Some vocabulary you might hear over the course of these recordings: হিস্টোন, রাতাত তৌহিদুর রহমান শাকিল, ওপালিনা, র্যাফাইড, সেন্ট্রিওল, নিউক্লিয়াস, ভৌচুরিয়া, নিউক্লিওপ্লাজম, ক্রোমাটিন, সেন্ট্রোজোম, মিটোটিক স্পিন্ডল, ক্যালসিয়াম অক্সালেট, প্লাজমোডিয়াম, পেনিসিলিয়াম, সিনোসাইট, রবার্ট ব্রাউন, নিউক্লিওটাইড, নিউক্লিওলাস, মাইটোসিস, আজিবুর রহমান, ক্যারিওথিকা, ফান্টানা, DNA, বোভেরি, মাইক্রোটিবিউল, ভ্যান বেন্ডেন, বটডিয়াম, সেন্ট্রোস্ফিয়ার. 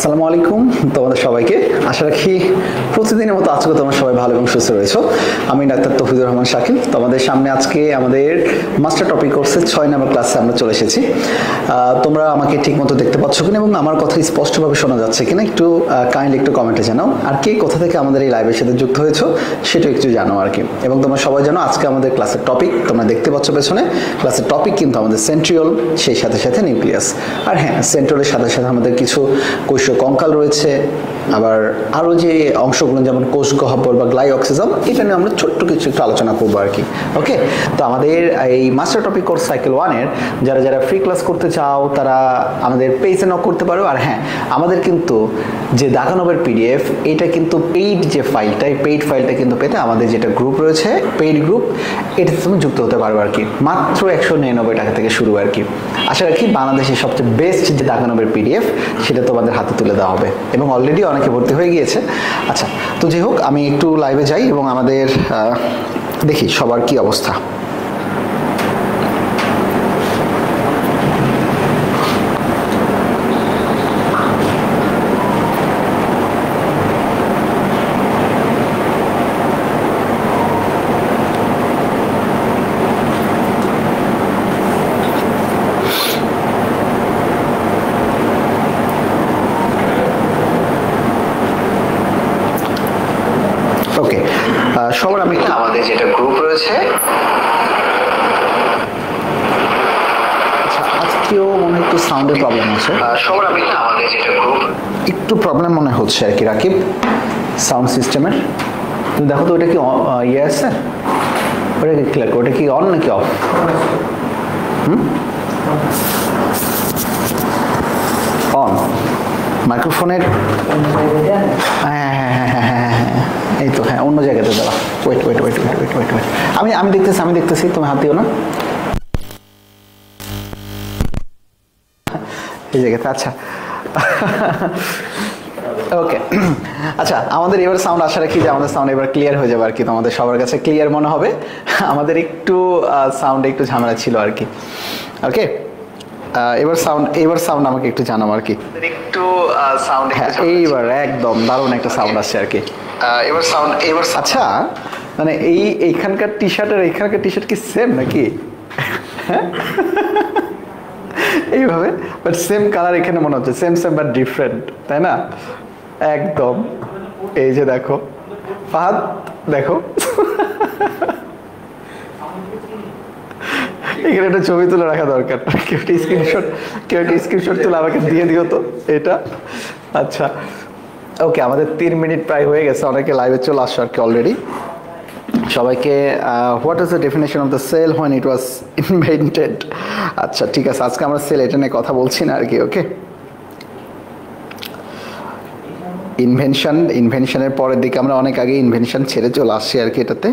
আসসালামু আলাইকুম তোমাদের সবাইকে। আশা রাখি প্রতিদিনের মতো আজকে তোমরা সবাই ভালো এবং সুস্থ রয়েছো। আমি রাতাত তৌহিদুর রহমান শাকিল। তোমাদের সামনে আজকে আমাদের মাস্টার টপিক কোর্সের 6 নম্বর ক্লাসে আমরা চলে এসেছি। তোমরা আমাকে ঠিকমতো দেখতে পাচ্ছ কিনা এবং আমার কথা স্পষ্টভাবে শোনা যাচ্ছে কিনা একটু কাইন্ডলি একটু কমেন্টে জানাও। আর কে কোথা থেকে আমাদের এই লাইভের সাথে যুক্ত হয়েছো সেটা একটু জানাও আর কি। এবং তোমরা সবাই জানো আজকে আমাদের ক্লাসের টপিক তোমরা দেখতে পাচ্ছ পেছনে, ক্লাসের টপিক কিন্তু আমাদের সেন্ট্রিওল, সেই সাথে সাথে নিউক্লিয়াস। আর হ্যাঁ, সেন্ট্রিওলের সাথে সাথে আমাদের কিছু কোষ কঙ্কাল রয়েছে, আবার আরও যে অংশগুলো যেমন কোষ গহ্বর বা গ্লাইঅক্সিজম, এটা নিয়ে আমরা ছোট্ট কিছু একটু আলোচনা করবো আর কি। ওকে, তো আমাদের এই মাস্টার টপিক কোর্স সাইকেল 1-এর যারা যারা ফ্রি ক্লাস করতে চাও তারা আমাদের পেজে নক করতে পারো। আর হ্যাঁ, আমাদের কিন্তু যে দাগানবের পিডিএফ, এটা কিন্তু পেইড যে ফাইলটা, এই পেইড ফাইলটা কিন্তু পেতে আমাদের যেটা গ্রুপ রয়েছে পেইড গ্রুপ, এটাতে তুমি যুক্ত হতে পারবে আর কি। মাত্র 199 টাকা থেকে শুরু আর কি। আশা রাখি বাংলাদেশের সবচেয়ে বেস্ট যে দাগানবের পিডিএফ সেটা তোমাদের হাতে তুলে দেওয়া হবে এবং অলরেডি অনেকে ভর্তি হয়ে গিয়েছে। আচ্ছা, তো যাই হোক আমি একটু লাইভে যাই এবং আমাদের দেখি সবার কি অবস্থা। সবার আমি আমাদের যেটা গ্রুপ রয়েছে আজকেও মনে একটু সাউন্ডের প্রবলেম আছে, সবার আমি আমাদের যেটা গ্রুপ একটু প্রবলেম মনে হচ্ছে আর কি। রাকিব সাউন্ড সিস্টেমের তুমি দেখো তো, ওটা কি ইয়ে আছে, ওটা কি ক্লিয়ার, ওটা কি অন নাকি অফ? অন মাইক্রোফোনের। হ্যাঁ হ্যাঁ হ্যাঁ হ্যাঁ হ্যাঁ হ্যাঁ এই তো, হ্যাঁ অন্য জায়গাতে দাঁড়া। Wait wait wait wait wait wait wait আমি দেখতেছি, তুমি হাত দিও না এই জায়গাতে। আচ্ছা ওকে, আচ্ছা আমাদের এবার সাউন্ড, আশা রাখি যে আমাদের সাউন্ড এবার ক্লিয়ার হয়ে যাবে আর কি, তোমাদের সবার কাছে ক্লিয়ার মনে হবে। আমাদের একটু সাউন্ডে একটু ঝামেলা ছিল আর কি। ওকে, এবার সাউন্ড আমাকে একটু জানাও আর কি, একটু সাউন্ড। হ্যাঁ এইবার একদম দারুণ একটা সাউন্ড আসছে আর কি, এবার সাউন্ড এবার। আচ্ছা মানে এইখানকার টি শার্ট আর এইখানকার টি শার্ট কি সেম নাকি? হ্যাঁ এইভাবে, বাট সেম কালার এখানে মনে হচ্ছে, সেম বাট ডিফারেন্ট, তাই না? একদম, এই যে দেখো ফাহাদ, দেখো এখানে একটা ছবি তুলে রাখা দরকার, কেউ একটা স্ক্রিনশট তুলে আমাকে দিয়ে দিও তো এটা। আচ্ছা ওকে, আমাদের 3 মিনিট প্রায় হয়ে গেছে, অনেকে লাইভে চলে আসছে আর কি অলরেডি। সবাইকে what is the definition of the cell when it was invented? আচ্ছা ঠিক আছে, আজকে আমরা সেল এটা নিয়ে কথা বলছি না আর কি। ওকে, ইনভেনশনের পরের দিকে আমরা অনেক আগে ইনভেনশন ছেড়ে চলে আসছি আর কি এটাতে।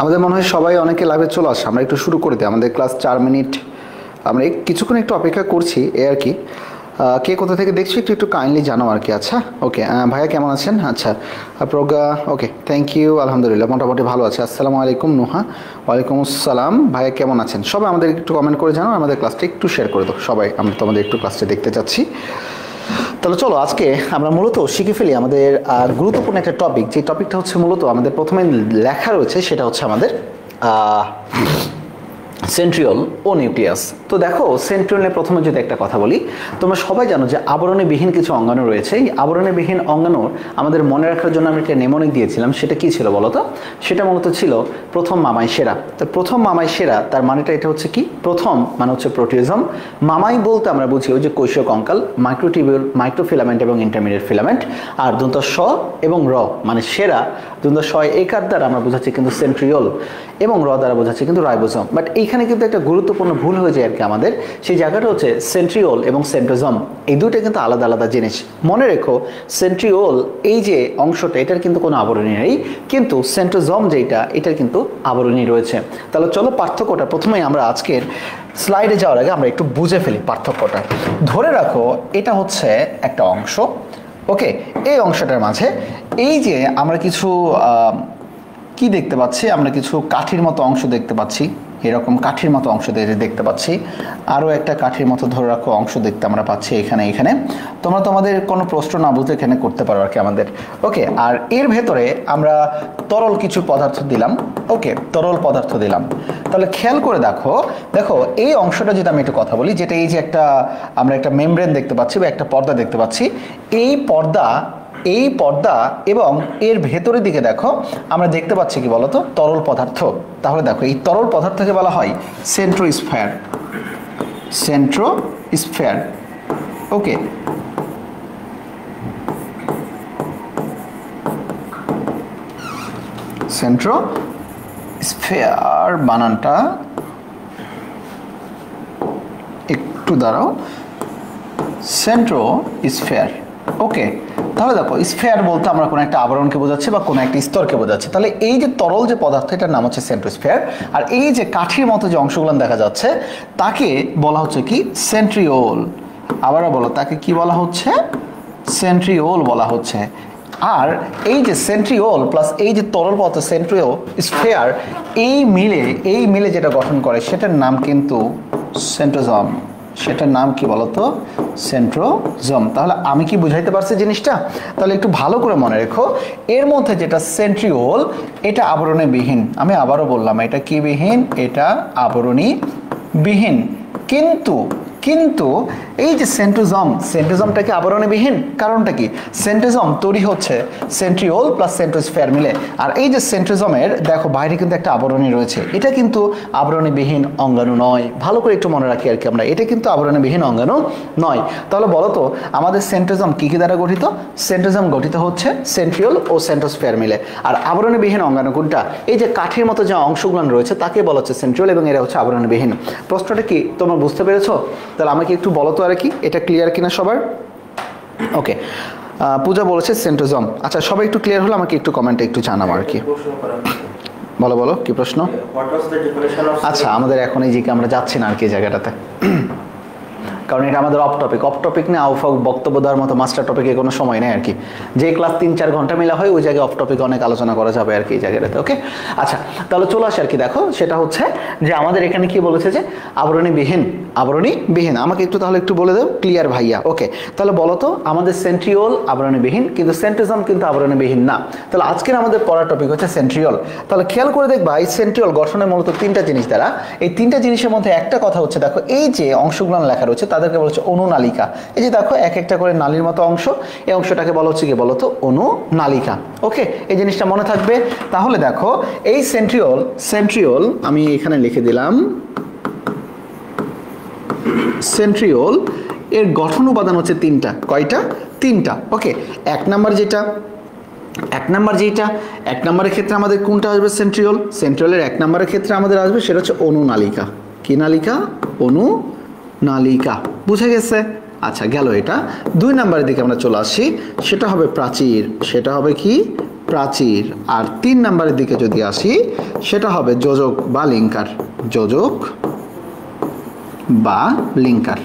আমাদের মনে হয় সবাই অনেকে লাইভে চলে আসে, আমরা একটু শুরু করে দিই আমাদের ক্লাস। 4 মিনিট আমরা কিছুক্ষণ একটু অপেক্ষা করছি এ আর কি। কে কোথা থেকে দেখছি একটু কাইন্ডলি জানাও আর কি। আচ্ছা ওকে, ভাইয়া কেমন আছেন? আচ্ছা প্রজ্ঞা, ওকে থ্যাংক ইউ, আলহামদুলিল্লাহ মোটামুটি ভালো আছে। আসসালামু আলাইকুম নুহা, ওয়ালাইকুম আসসালাম ভাইয়া কেমন আছেন? সবাই আমাদের একটু কমেন্ট করে জানাও, আমাদের ক্লাসটা একটু শেয়ার করে দাও সবাই, আমরা তোমাদের একটু ক্লাসটা দেখতে চাচ্ছি। তাহলে চলো আজকে আমরা মূলত শিখে ফেলি আমাদের গুরুত্বপূর্ণ একটা টপিক, যে টপিকটা হচ্ছে মূলত আমাদের প্রথমে লেখা রয়েছে, সেটা হচ্ছে আমাদের সেন্ট্রিওল ও নিউক্লিয়াস। তো দেখো সেন্ট্রিওল নিয়ে প্রথমে যদি একটা কথা বলি, তোমরা সবাই জানো যে আবরণীবিহীন কিছু অঙ্গাণু রয়েছে। এই আবরণীবিহীন অঙ্গাণুর আমাদের মনে রাখার জন্য আমি একটা নেমনিক দিয়েছিলাম, সেটা কি ছিল বলো তো? সেটা মূলত ছিল প্রথম মামাই সেরা। তো প্রথম মামাই সেরা, তার মানেটা এটা হচ্ছে কি, প্রথম মানে হচ্ছে প্রোটিওজম। মামাই বলতে আমরা বুঝি ওই যে কোষীয় কঙ্কাল, মাইক্রোটিবিউল, মাইক্রোফিলামেন্ট এবং ইন্টারমিডিয়েট ফিলামেন্ট। আর দন্ত স এবং র মানে সেরা 2006 দ্বারা আমরা বোঝাচ্ছি কিন্তু সেন্ট্রিওল এবং র দ্বারা বোঝাচ্ছি কিন্তু রাইবোজম। বাট এইখানে কিন্তু একটা গুরুত্বপূর্ণ ভুল হয়ে যায় আর কি আমাদের, সেই জায়গাটা হচ্ছে সেন্ট্রিওল এবং সেন্ট্রোজম, এই দুটো কিন্তু আলাদা আলাদা জিনিস। মনে রেখো সেন্ট্রিওল এই যে অংশটা এটার কিন্তু কোনো আবরণী নেই, কিন্তু সেন্ট্রোজম যেটা এটার কিন্তু আবরণী রয়েছে। তাহলে চলো পার্থক্যটা প্রথমেই আমরা আজকের স্লাইডে যাওয়ার আগে আমরা একটু বুঝে ফেলি পার্থক্যটা। ধরে রাখো এটা হচ্ছে একটা অংশ, ওকে, এই অংশটার মাঝে এই যে আমরা কিছু কি দেখতে পাচ্ছি, আমরা কিছু কাঠির মতো অংশ দেখতে পাচ্ছি, এরকম কাঠির মতো অংশ দেখতে পাচ্ছি, আরও একটা কাঠির মতো ধরে রাখো অংশ দেখতে আমরা পাচ্ছি এখানে এখানে। তোমরা তোমাদের কোনো প্রশ্ন না বুঝতে এখানে করতে পারো আর কি আমাদের, ওকে। আর এর ভেতরে আমরা তরল কিছু পদার্থ দিলাম, ওকে, তরল পদার্থ দিলাম। তাহলে খেয়াল করে দেখো, দেখো এই অংশটা যদি আমি একটু কথা বলি, যেটা এই যে একটা আমরা একটা মেমব্রেন দেখতে পাচ্ছি বা একটা পর্দা দেখতে পাচ্ছি, এই পর্দা, এই পর্দা এবং এর ভেতরের দিকে দেখো আমরা দেখতে পাচ্ছি কি বলতো, তরল পদার্থ। তাহলে দেখো এই তরল পদার্থকে বলা হয় সেন্ট্রোস্ফিয়ার, সেন্ট্রোস্ফিয়ার, ওকে। সেন্ট্রোস্ফিয়ার বানানটা একটু দাঁড়াও, সেন্ট্রোস্ফিয়ার, ওকে। তাহলে দেখো স্ফেয়ার বলতে আমরা কোনো একটা আবরণকে বোঝাচ্ছি বা কোনো একটা স্তরকে বোঝাচ্ছি। তাহলে এই যে তরল যে পদার্থ এটার নাম হচ্ছে সেন্ট্রোস্ফিয়ার, আর এই যে কাঠির মতো যে অংশগুলো দেখা যাচ্ছে তাকে বলা হচ্ছে কি সেন্ট্রিওল। আবারও বলো, তাকে কি বলা হচ্ছে? সেন্ট্রিওল বলা হচ্ছে। আর এই যে সেন্ট্রিওল প্লাস এই যে তরল পদার্থ সেন্ট্রোস্ফিয়ার, এই মিলে যেটা গঠন করে সেটার নাম কিন্তু সেন্ট্রোজোম। সেটার নাম কি বলতো? সেন্ট্রোজোম। তাহলে আমি কি বুঝাইতে পারছি জিনিসটা? তাহলে একটু ভালো করে মনে রেখো, এর মধ্যে যেটা সেন্ট্রিওল এটা আবরণী বিহীন। আমি আবারও বললাম, এটা কি বিহীন? এটা আবরণী বিহীন। কিন্তু এই যে সেন্ট্রোজোম, সেন্ট্রোজোমটাকে আবরণী বিহীন। কারণটা কি? সেন্ট্রোজোম তৈরি হচ্ছে সেন্ট্রিওল প্লাস সেন্ট্রোস্ফিয়ার মিলে। আর এই যে সেন্ট্রোজোমের দেখো বাইরে কিন্তু একটা আবরণী রয়েছে, এটা কিন্তু আবরণী বিহীন অঙ্গাণু নয়। ভালো করে একটু মনে রাখি আর কি আমরা, এটা কিন্তু আবরণী বিহীন অঙ্গাণু নয়। তাহলে বলো তো আমাদের সেন্ট্রোজোম কি কি দ্বারা গঠিত? সেন্ট্রোজোম গঠিত হচ্ছে সেন্ট্রিওল ও সেন্ট্রোস্ফিয়ার মিলে। আর আবরণী বিহীন অঙ্গাণু কোনটা? এই যে কাঠের মতো যে অংশগুলো রয়েছে তাকে বলা হচ্ছে সেন্ট্রিওল এবং এরা হচ্ছে আবরণী বিহীন। প্রশ্নটা কি তোমরা বুঝতে পেরেছো? তাহলে আমাকে একটু বলো তো আর কি, এটা ক্লিয়ার কিনা সবার? ওকে, পূজা বলেছে সেন্ট্রোজোম। আচ্ছা, সবাই একটু ক্লিয়ার হলো আমাকে একটু কমেন্টে একটু জানাও আর কি। বলো কি প্রশ্ন? আচ্ছা, আমাদের এখন এই যে আমরা যাচ্ছি না আর কি জায়গাটাতে, কারণ এটা আমাদের অফ টপিক নিয়ে আউফাক বক্তব্য দেওয়ার মতো মাস্টার টপিকে কোনো সময় নেই আর কি। যে ক্লাস 3-4 ঘন্টা মেলা হয় ওই জায়গায় অফ টপিকে অনেক আলোচনা করা যাবে আর কি এই জায়গাটাতে, ওকে। আচ্ছা, তাহলে চলে আসে আর কি। দেখো সেটা হচ্ছে যে আমাদের এখানে কি বলেছে যে আবরণী বিহীন। আমাকে একটু তাহলে একটু বলে দেব ক্লিয়ার ভাইয়া, ওকে। তাহলে বলো তো আমাদের সেন্ট্রিওল আবরণী বিহীন, কিন্তু সেন্ট্রোজোম কিন্তু আবরণী বিহীন না। তাহলে আজকের আমাদের পড়ার টপিক হচ্ছে সেন্ট্রিওল। তাহলে খেয়াল করে দেখবা এই সেন্ট্রিওল গঠনে মূলত 3টা জিনিস দ্বারা। এই 3টা জিনিসের মধ্যে একটা কথা হচ্ছে, দেখো এই যে অংশগুলো লেখা রয়েছে তাদেরকে বলা হচ্ছে অনুনালিকা। এই যে দেখো এক একটা করে নালীর মতো অংশ, এই অংশটাকে বলা হচ্ছে কি বলতো? অনুনালিকা, ওকে। এই জিনিসটা মনে থাকবে। তাহলে দেখো এই সেন্ট্রিওল আমি এখানে লিখে দিলাম, সেন্ট্রিওল এর গঠন উপাদান হচ্ছে 3টা। কয়টা? 3টা, ওকে। এক নাম্বারের ক্ষেত্রে আমাদের কোনটা আসবে? সেন্ট্রিওলের 1 নম্বরের ক্ষেত্রে আমাদের আসবে সেটা হচ্ছে অনুনালিকা। কি নালিকা? অনুনালিকা, বুঝে গেছে? আচ্ছা, গেল এটা। 2 নম্বরের দিকে আমরা চলে আসি, সেটা হবে প্রাচীর। সেটা হবে কি? প্রাচীর। আর 3 নম্বরের দিকে যদি আসি সেটা হবে যোজক বা লিঙ্কার। যোজক বা লিঙ্কার।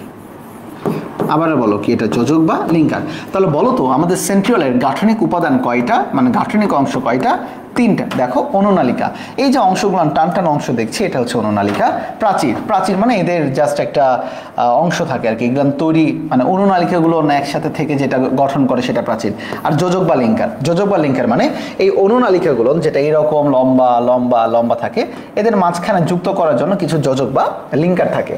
আবার বলো কি এটা? যোজক বা লিঙ্কার। তাহলে বলো তো আমাদের সেন্ট্রিওলের গাঠনিক উপাদান কয়টা, মানে গাঠনিক অংশ কয়টা? 3টা। দেখো অনুনালিকা, এই যে অংশগুলো টানটান অংশ দেখছি এটা হচ্ছে অনুনালিকা। প্রাচীর মানে এদের জাস্ট একটা অংশ থাকে আর কি, এগুলো তৈরি মানে অনুনালিকাগুলো একসাথে থেকে যেটা গঠন করে সেটা প্রাচীর। আর যোজক বা লিঙ্কার মানে এই অনুনালিকাগুলো যেটা এরকম লম্বা লম্বা লম্বা থাকে, এদের মাঝখানে যুক্ত করার জন্য কিছু যোজক বা লিঙ্কার থাকে,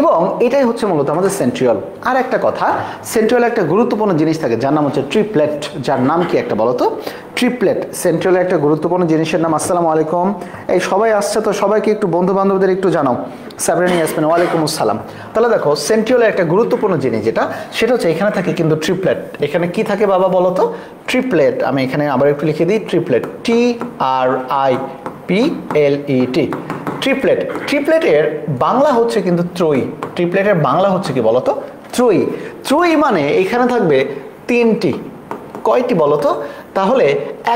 এবং এটাই হচ্ছে মূলত আমাদের সেন্ট্রিওল। আর একটা কথা, সেন্ট্রিওল একটা গুরুত্বপূর্ণ জিনিস থাকে যার নাম হচ্ছে ট্রিপ্লেট। যার নাম কি একটা বলতো? ট্রিপলেট সেন্ট্রাল একটা গুরুত্বপূর্ণ জিনিসের নাম। আসসালামু আলাইকুম, এই সবাই আসছে তো সবাইকে একটু বন্ধু বান্ধবদের একটু জানাও। সাবরিনা ইয়াসমিন ওয়ালাইকুম আসসালাম। তাহলে দেখো সেন্ট্রিওলের একটা গুরুত্বপূর্ণ জিনিস যেটা, সেটা হচ্ছে এখানে থাকে কিন্তু ট্রিপলেট। এখানে কি থাকে বাবা বলো তো? ট্রিপলেট। আমি এখানে আবার একটু লিখে দিই, ট্রিপলেট, TRIPLET, ট্রিপলেট। ট্রিপলেটের বাংলা হচ্ছে কিন্তু ত্রয়ী। ট্রিপলেটের বাংলা হচ্ছে কি বলতো? ত্রয়ী। ত্রয়ী মানে এখানে থাকবে তিনটি, কয়টি বলতো? তাহলে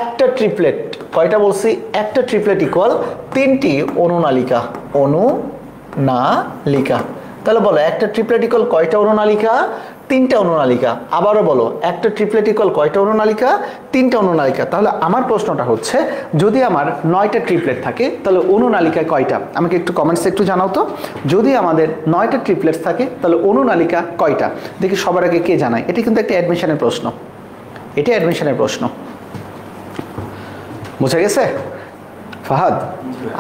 একটা ট্রিপলেট, কয়টা বলছি? একটা ট্রিপলেট ইকুয়াল তিনটি অনুনালিকা। অনুনালিকা। তাহলে বলো একটা ট্রিপলেট ইকুয়াল কয়টা অনুনালিকা? তিনটা অনুনালিকা। আবারও বলো একটা ট্রিপলেট ইকুয়াল কয়টা অনুনালিকা? তিনটা অনুনালিকা। তাহলে আমার প্রশ্নটা হচ্ছে যদি আমার 9টা ট্রিপলেট থাকে তাহলে অনুনালিকা কয়টা? আমাকে একটু কমেন্টসে একটু জানাও তো। যদি আমাদের 9টা ট্রিপলেটস থাকে তাহলে অনুনালিকা কয়টা? দেখি সবার আগে কে জানায়। এটা কিন্তু একটা অ্যাডমিশনের প্রশ্ন, এটা অ্যাডমিশনের প্রশ্ন। বুঝা গেছে ফাহাদ?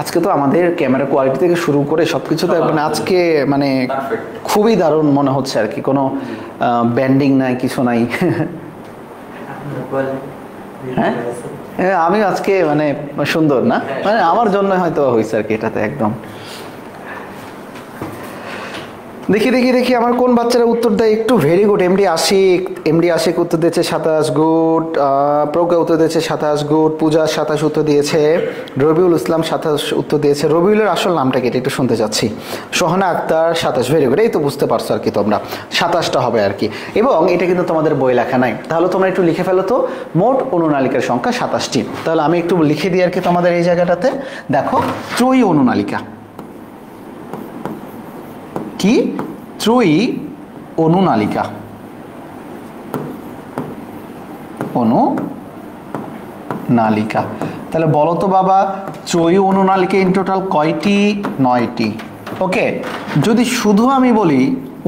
আজকে তো আমাদের ক্যামেরা কোয়ালিটি থেকে শুরু করে সবকিছু তো মানে আজকে মানে খুবই দারুণ মনে হচ্ছে আর কি। কোনো ব্যান্ডিং নাই, কিছু নাই। হ্যাঁ আমি আজকে মানে সুন্দর না, মানে আমার জন্য হয়তো হয়েছে আর কি। এটাতে একদম দেখি দেখি দেখি আমার কোন বাচ্চারা উত্তর দেয় একটু। Very good. এমডি আশিক উত্তর দিয়েছে 27, গুড। প্রজ্ঞা উত্তর দিয়েছে 27, গুড। পূজা 27 উত্তর দিয়েছে। রবিউল ইসলাম 27 উত্তর দিয়েছে। রবিউলের আসল নামটা কি একটু শুনতে চাচ্ছি। Sohana Akter 27, very good. এই তো বুঝতে পারছো আর কি তোমরা, 27টা হবে আর কি। এবং এটা কিন্তু তোমাদের বই লেখা নাই, তাহলে তোমরা একটু লিখে ফেলো তো। মোট অনুনালিকার সংখ্যা 27টি। তাহলে আমি একটু লিখে দিই আর কি তোমাদের এই জায়গাটাতে। দেখো ত্রয়ী অনুনালিকা, কি ত্রয়ী অনুনালিকা, অনুনালিকা। তাহলে বলো তো বাবা ত্রয়ী অনুনালিকা ইন টোটাল কয়টি? 9টি। ওকে, যদি শুধু আমি বলি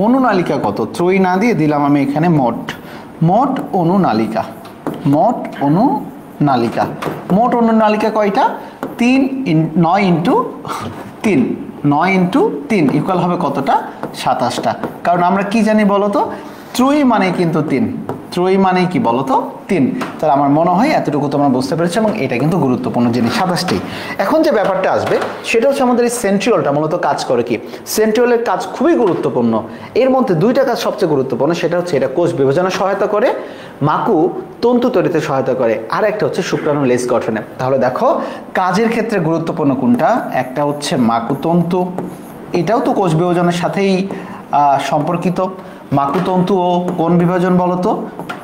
অনুনালিকা কত, ত্রয়ী না দিয়ে দিলাম আমি এখানে মোট, মোট অনুনালিকা, মোট অনুনালিকা। মোট অনুনালিকা কয়টা? 9 ইন্টু 3 ইকুয়াল হবে কতটা? 27টা। কারণ আমরা কি জানি বলতো? ত্রয়ী মানে কিন্তু 3, ত্রয়ী মানে কি বলতো? 3। তাহলে আমার মনে হয় এতটুকু তোমরা বুঝতে পেরেছো, এবং এটা কিন্তু গুরুত্বপূর্ণ জিনিস 27টি। এখন যে ব্যাপারটা আসবে সেটা হচ্ছে আমাদের এই সেন্ট্রিওলটা মূলত কাজ করে কি? সেন্ট্রিওলের কাজ খুবই গুরুত্বপূর্ণ। এর মধ্যে 2টা কাজ সবচেয়ে গুরুত্বপূর্ণ, সেটা হচ্ছে এটা কোষ বিভাজনে সহায়তা করে, মাকু তন্তু তৈরিতে সহায়তা করে, আর একটা হচ্ছে শুক্রাণু লেজ গঠনে। তাহলে দেখো কাজের ক্ষেত্রে গুরুত্বপূর্ণ কোনটা? একটা হচ্ছে মাকুতন্তু, এটাও তো কোষ বিভাজনের সাথেই সম্পর্কিত। মাকুতন্তু ও কোন বিভাজন বলতো?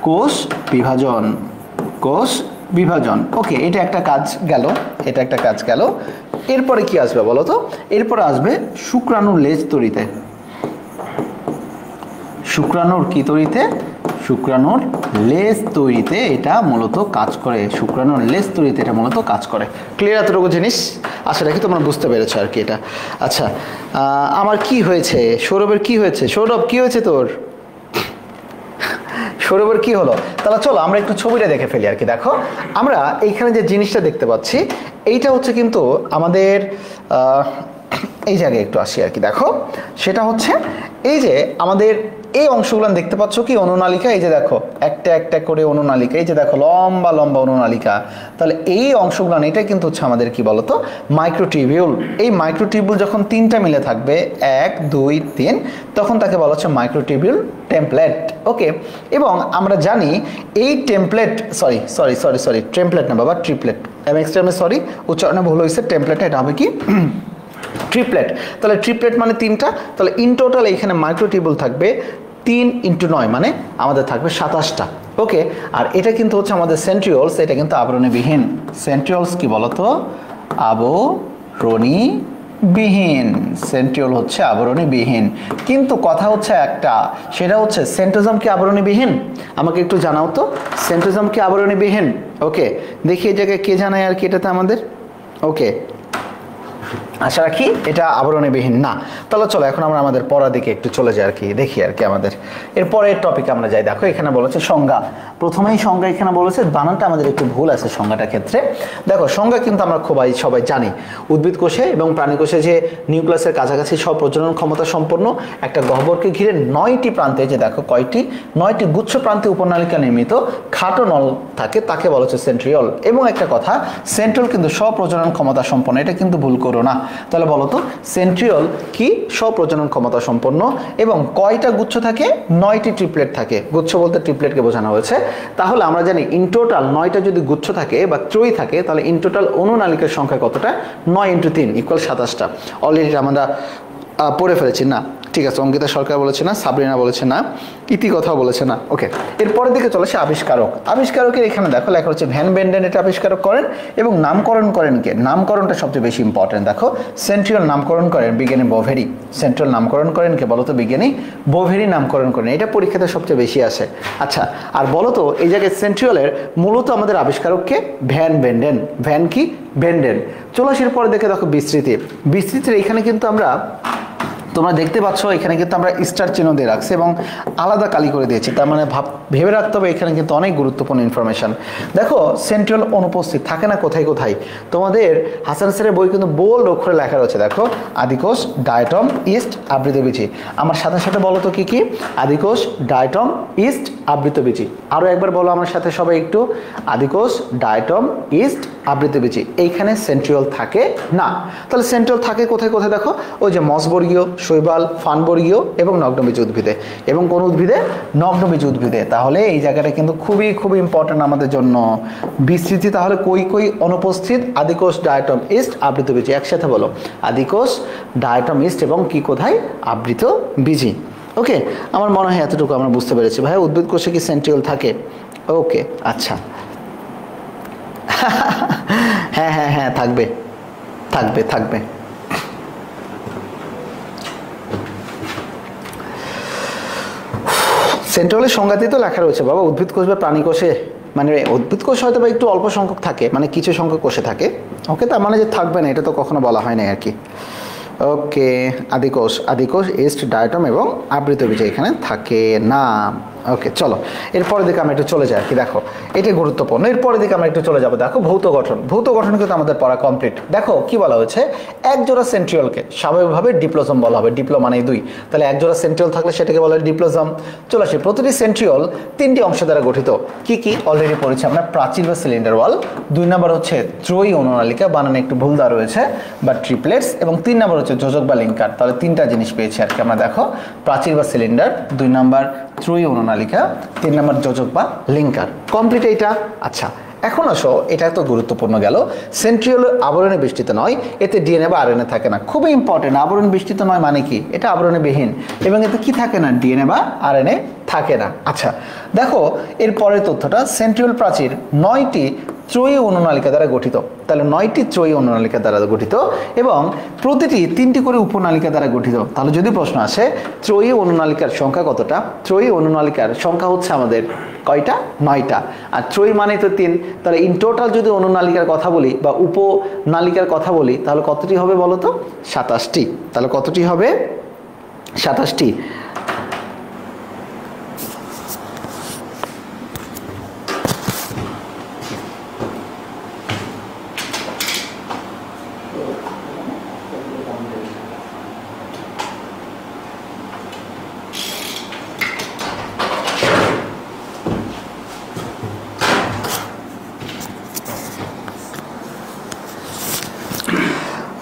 কোষ বিভাজন, কোষ বিভাজন। ওকে, এটা একটা কাজ গেল, এটা একটা কাজ গেল। এরপরে কি আসবে বলতো? এরপরে আসবে শুক্রাণুর লেজ তৈরিতে, শুক্রাণুর কি তৈরিতে? শুক্রাণুর লেজ তৈরিতে এটা মূলত কাজ করে, শুক্রাণুর লেজ তৈরিতে এটা মূলত কাজ করে। ক্লিয়ার এতটুকু জিনিস? আশা রাখি তোমরা বুঝতে পেরেছো আর কি এটা। আচ্ছা আমার কি হয়েছে? সৌরভের কি হয়েছে? সৌরভ কি হয়েছে তোর? সৌরভের কি হলো? তাহলে চলো আমরা একটু ছবিটা দেখে ফেলি আর কি। দেখো আমরা এইখানে যে জিনিসটা দেখতে পাচ্ছি এইটা হচ্ছে কিন্তু আমাদের এই জায়গায় একটু আসি আর কি। দেখো সেটা হচ্ছে এই যে আমাদের এই অংশগুলো দেখতে পাচ্ছ কি? অনুনালিকা। এই যে দেখো একটা একটা করে অনুনালিকা, এই যে দেখো লম্বা লম্বা অনুনালিকা। তাহলে এই অংশগুলো, এটা কিন্তু হচ্ছে আমাদের কি বলতো? মাইক্রোটিবিউল। এই মাইক্রোটিবিউল যখন 3টা মিলে থাকবে, 1 2 3, তখন তাকে বলা হচ্ছে মাইক্রোটিবিউল টেমপ্লেট। ওকে, এবং আমরা জানি এই টেমপ্লেট, সরি টেমপ্লেট না বাবা, ট্রিপলেট। আমি এক্সট্রামে সরি, উচ্চারণে ভুল হয়েছে, টেমপ্লেট এটা হবে কি? ট্রিপলেট। তাহলে ট্রিপলেট মানে 3টা, তাহলে ইন টোটাল এইখানে মাইক্রোটিবিউল থাকবে 3 × 9 মানে আমাদের থাকবে 27টা। ওকে, আর এটা কিন্তু হচ্ছে আমাদের সেন্ট্রিওলস, এটা কিন্তু আবরণীবিহীন। সেন্ট্রিওলস কি বলতো? আবরণীবিহীন। সেন্ট্রিওল হচ্ছে আবরণীবিহীন, কিন্তু কথা হচ্ছে একটা, সেটা হচ্ছে সেন্ট্রোজোম কি আবরণীবিহীন? আমাকে একটু জানাও তো, সেন্ট্রোজোম কি আবরণীবিহীন? ওকে, দেখি এই জায়গায় কে জানায় আর কি এটাতে আমাদের। ওকে আশা রাখি এটা আবরণবিহীন না। তাহলে চলো এখন আমরা আমাদের পড়া দিকে একটু চলে যাই আর কি, দেখি আর কি আমাদের এরপরের টপিকে আমরা যাই। দেখো এখানে বলেছে সংজ্ঞা, প্রথমেই সংজ্ঞা এখানে বলেছে, বানানটা আমাদের একটু ভুল আছে সংজ্ঞাটার ক্ষেত্রে। দেখো সংজ্ঞা কিন্তু আমরা সবাই জানি, উদ্ভিদ কোষে এবং প্রাণী কোষে যে নিউক্লিয়াসের কাছাকাছি সব প্রজনন ক্ষমতা সম্পন্ন একটা গহ্বরকে ঘিরে 9টি প্রান্তে, যে দেখো কয়টি 9টি গুচ্ছ প্রান্তে উপনালিকা নির্মিত খাটো নল থাকে, তাকে বলা হচ্ছে সেন্ট্রিওল। এবং একটা কথা, সেন্ট্রিওল কিন্তু স্বপ্রজনন ক্ষমতা সম্পন্ন, এটা কিন্তু ভুল করো না। তাহলে বলো তো সেন্ট্রিওল কি স্বপ্রজনন ক্ষমতা সম্পন্ন এবং কয়টা গুচ্ছ থাকে? 9টি ট্রিপলেট থাকে, গুচ্ছ বলতে ট্রিপলেটকে বোঝানো হয়েছে। তাহলে আমরা জানি ইন টোটাল 9টা যদি গুচ্ছ থাকে বা ত্রয়ী থাকে, তাহলে ইন টোটাল অনুনালিকার সংখ্যা কতটা? 9 × 3 = 27টা। অলরেডি আমরা পড়ে ফেলেছি না, ঠিক আছে? অঙ্কিতা সরকার বলেছে না, সাবরিনা বলেছে না, ইতি কথাও বলেছে না। ওকে, এরপরের দিকে চলেছে আবিষ্কারক। আবিষ্কারকের এখানে দেখো লেখা হচ্ছে ভ্যান বেন্ডেন এটা আবিষ্কারক করেন, এবং নামকরণ করেন কে? নামকরণটা সবচেয়ে বেশি ইম্পর্টেন্ট। দেখো সেন্ট্রিওল নামকরণ করেন বিজ্ঞানী বোভেরি। সেন্ট্রিওল নামকরণ করেন কে বলতো? বিজ্ঞানী বোভেরি নামকরণ করেন, এটা পরীক্ষাতে সবচেয়ে বেশি আসে। আচ্ছা, আর বলতো এই জায়গায় সেন্ট্রিওলের মূলত আমাদের আবিষ্কারককে ভ্যান বেন্ডেন। ভ্যান কি? বেন্ডেন। চলে আসার পরে দেখে দেখো বিস্তৃতি। বিস্তৃতির এখানে কিন্তু আমরা, তোমরা দেখতে পাচ্ছ এখানে কিন্তু আমরা স্টার চিহ্ন দিয়ে রাখছি এবং আলাদা কালি করে দিয়েছি, তার মানে ভেবে রাখতে হবে এখানে কিন্তু অনেক গুরুত্বপূর্ণ ইনফরমেশান। দেখো সেন্ট্রিওল অনুপস্থিত থাকে না কোথায় কোথায়, তোমাদের হাসান স্যারের বই কিন্তু বোল্ড অক্ষরে লেখা রয়েছে। দেখো আদিকোষ, ডায়াটম, ইস্ট, আবৃতবীজি। আমার সাথে সাথে বলো তো কি কি? আদিকোষ, ডায়াটম, ইস্ট, আবৃতবীজি। আরও একবার বলো আমার সাথে সবাই একটু, আদিকোষ, ডায়াটম, ইস্ট, আবৃতবীজি। এইখানে সেন্ট্রিওল থাকে না। তাহলে সেন্ট্রিওল থাকে কোথায় কোথায়? দেখো ওই যে মসবর্গীয়, শৈবাল, ফানবর্গীয় এবং নগ্নবীজ উদ্ভিদে। এবং কোন উদ্ভিদে? নগ্নবীজ উদ্ভিদে। তাহলে এই জায়গাটা কিন্তু খুবই খুবই ইম্পর্টেন্ট আমাদের জন্য। বিস্তৃতি তাহলে কই কই অনুপস্থিত? আদিকোষ, ডায়াটম, ইস্ট, আবৃতবীজি। একসাথে বলো, আদিকোষ, ডায়াটম, ইস্ট এবং কি কোথায়? আবৃতবীজি। ওকে, আমার মনে হয় এতটুকু আমরা বুঝতে পেরেছি। ভাই উদ্ভিদ কোষে কি সেন্ট্রিওল থাকে? ওকে, আচ্ছা, হ্যাঁ হ্যাঁ হ্যাঁ, থাকবে থাকবে থাকবে। সেন্ট্রিওলের সংজ্ঞাতেই তো লেখা রয়েছে বাবা, উদ্ভিদ কোষ বা প্রাণী কোষে, মানে উদ্ভিদ কোষ হয়তো বা একটু অল্প সংখ্যক থাকে, মানে কিছু সংখ্যক কোষে থাকে। ওকে, তার মানে যে থাকবে না এটা তো কখনো বলা হয় না আর কি। ওকে, আদিকোষ, আদিকোষ, ইস্ট, ডায়াটম এবং আবৃতবীজ এখানে থাকে না। ওকে, চলো এরপরের দিকে আমরা একটু চলে যাই কি। দেখো এটা গুরুত্বপূর্ণ, এরপরের দিকে আমরা একটু চলে যাবো। দেখো ভৌত গঠন। ভৌত গঠন কিন্তু আমাদের পড়া কমপ্লিট। দেখো কি বলা হয়েছে? একজোড়া সেন্ট্রিওলকে স্বাভাবিকভাবে ডিপ্লোজম বলা হবে। ডিপ্লো মানে দুই, তাহলে একজোড়া সেন্ট্রিওল থাকলে সেটাকে বলা হয় ডিপ্লোজম। চলে আসে, প্রতিটি সেন্ট্রিওল 3টি অংশ দ্বারা গঠিত। কি কি? অলরেডি পড়েছে আমরা, প্রাচীর বা সিলিন্ডার ওয়াল। 2 নম্বর হচ্ছে ত্রয়ী অনুনালিকা, বানানে একটু ভুল দেওয়া রয়েছে, বা ট্রিপলেটস। এবং 3 নম্বর হচ্ছে যোজক বা লিঙ্কার। তাহলে 3টা জিনিস পেয়েছি আর কি আমরা। দেখো প্রাচীর বা সিলিন্ডার, 2 নম্বর ত্রয়ী অনুনালিকা, 3 নম্বর যোজক বা লিঙ্কার। কমপ্লিট এইটা। আচ্ছা, এখন আসো, এটা তো গুরুত্বপূর্ণ গেল। সেন্ট্রিওল আবরণে বেষ্টিত নয়, এতে ডিএনএ বা আরএনএ থাকে না। খুবই ইম্পর্টেন্ট, আবরণ বেষ্টিত নয় মানে কি? এটা আবরণে বিহীন এবং এতে কি থাকে না? ডিএনএ বা আরএনএ থাকে না। আচ্ছা দেখো এরপরের তথ্যটা, সেন্ট্রিওল প্রাচীর 9টি ত্রয়ী অনুনালিকা দ্বারা গঠিত। তাহলে 9টি ত্রয়ী অনুনালিকা দ্বারা গঠিত এবং প্রতিটি 3টি করে উপনালিকা দ্বারা গঠিত। তাহলে যদি প্রশ্ন আসে ত্রয়ী অনুনালিকার সংখ্যা কতটা? ত্রয়ী অনুনালিকার সংখ্যা হচ্ছে আমাদের কয়টা? 9টা। আর ত্রয়ী মানে তো 3, তাহলে ইন টোটাল যদি অনুনালিকার কথা বলি বা উপনালিকার কথা বলি, তাহলে কতটি হবে বলো তো? 27টি। তাহলে কতটি হবে? 27টি।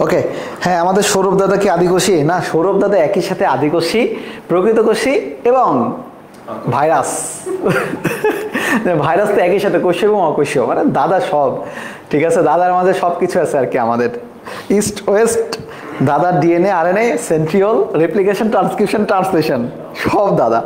ওকে, হ্যাঁ, আমাদের সৌরভ দাদা কি আদিকোষী? না, সৌরভ দাদা একই সাথে আদিকোষী, প্রকৃতকোষী এবং ভাইরাস। ভাইরাস তো একই সাথে কোষী এবং অকোষীয়, মানে দাদা সব। ঠিক আছে, দাদার মাঝে সব কিছু আছে আর কি আমাদের। ইস্ট ওয়েস্ট দাদা, DNA, RNA, সেন্ট্রিওল, replication, transcription, translation, সব দাদা।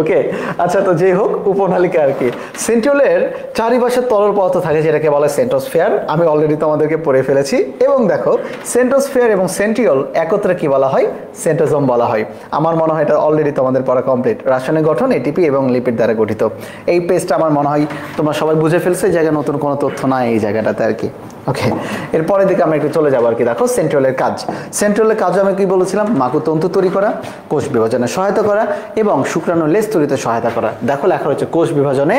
ওকে, আচ্ছা, তো যে হোক উপনালিকা আর কি। সেন্ট্রিওলের চারিপাশে তরল পদার্থ থাকে যেটাকে বলে সেন্ট্রোস্ফিয়ার। আমি অলরেডি তোমাদেরকে পড়ে ফেলেছি। এবং দেখো, সেন্ট্রোস্ফিয়ার এবং সেন্ট্রিওল একত্রে কি বলা হয়? সেন্ট্রোজোম বলা হয়। আমার মনে হয় এটা অলরেডি তোমাদের পড়া কমপ্লিট। রাসায়নিক গঠন এটিপি এবং লিপিড দ্বারা গঠিত। এই পেজটা আমার মনে হয় তোমরা সবাই বুঝে ফেলছো, এই জায়গায় নতুন কোনো তথ্য নাই এই জায়গাটাতে আর কি। ওকে, এরপরের দিকে আমরা একটু চলে যাবো আর কি। দেখো, সেন্ট্রিওলের কাজ, সেন্ট্রিওলের কাজও আমি কি বলেছিলাম, মাকুতন্তু তৈরি করা, কোষ বিভাজনে সহায়তা করা এবং শুক্রাণু লেজ তৈরিতে সহায়তা করা। দেখো লেখা হচ্ছে কোষ বিভাজনে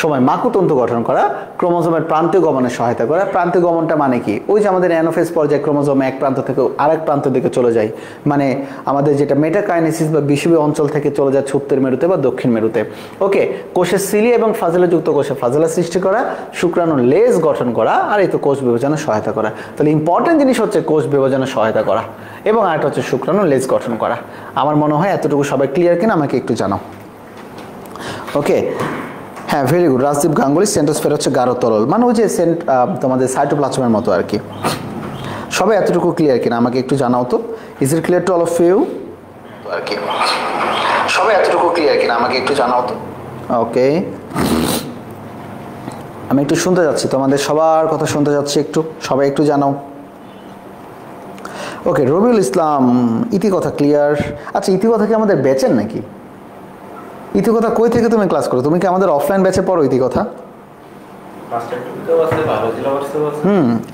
সময় মাকুতন্তু গঠন করা, ক্রোমোজোমের প্রান্তীয় গমনে সহায়তা করা। প্রান্তীয় গমনটা মানে কি? ওই যে আমাদের অ্যানোফেজ পর্যায়ে ক্রোমোজোম এক প্রান্ত থেকে আরেক প্রান্ত দিকে চলে যায়, মানে আমাদের যেটা মেটাকাইনেসিস বা বিষুবীয় অঞ্চল থেকে চলে যাচ্ছে উত্তর মেরুতে বা দক্ষিণ মেরুতে। ওকে, কোষের সিলি এবং ফাজেলা যুক্ত কোষে ফাজেলা সৃষ্টি করা, শুক্রাণু লেজ গঠন করা, আর এই তো কোষ বিভাজনে সহায়তা করা। তাহলে ইম্পর্টেন্ট জিনিস হচ্ছে কোষ বিভাজনে সহায়তা করা এবং আরেকটা হচ্ছে শুক্রাণু লেজ গঠন করা। আমার মনে হয় এতটুকু সবাই ক্লিয়ার কিনা আমাকে একটু জানাও। ওকে, হ্যাঁ, very good. Rajdeep Ganguly, সেন্ট্রোস্ফিয়ার হচ্ছে গাঢ় তরল, মানে ওই যে তোমাদের সাইটোপ্লাজমের মতো আর কি। সবাই এতটুকু ক্লিয়ার কিনা আমাকে একটু জানাও তো। Is it clear to all of you? সবাই এতটুকু ক্লিয়ার কিনা আমাকে একটু জানাও তো। ওকে, আমি একটু শুনতে যাচ্ছি, তোমাদের সবার কথা শুনতে যাচ্ছি একটু, সবাই একটু জানাও। Okay, Rabiul Islam, Itikatha clear. আচ্ছা, ইতিকথা কি আমাদের বেচেন নাকি? ইতিকথা কই থেকে তুমি ক্লাস করো? তুমি কি আমাদের অফলাইন ব্যাচে পড়ো ইতিকথা?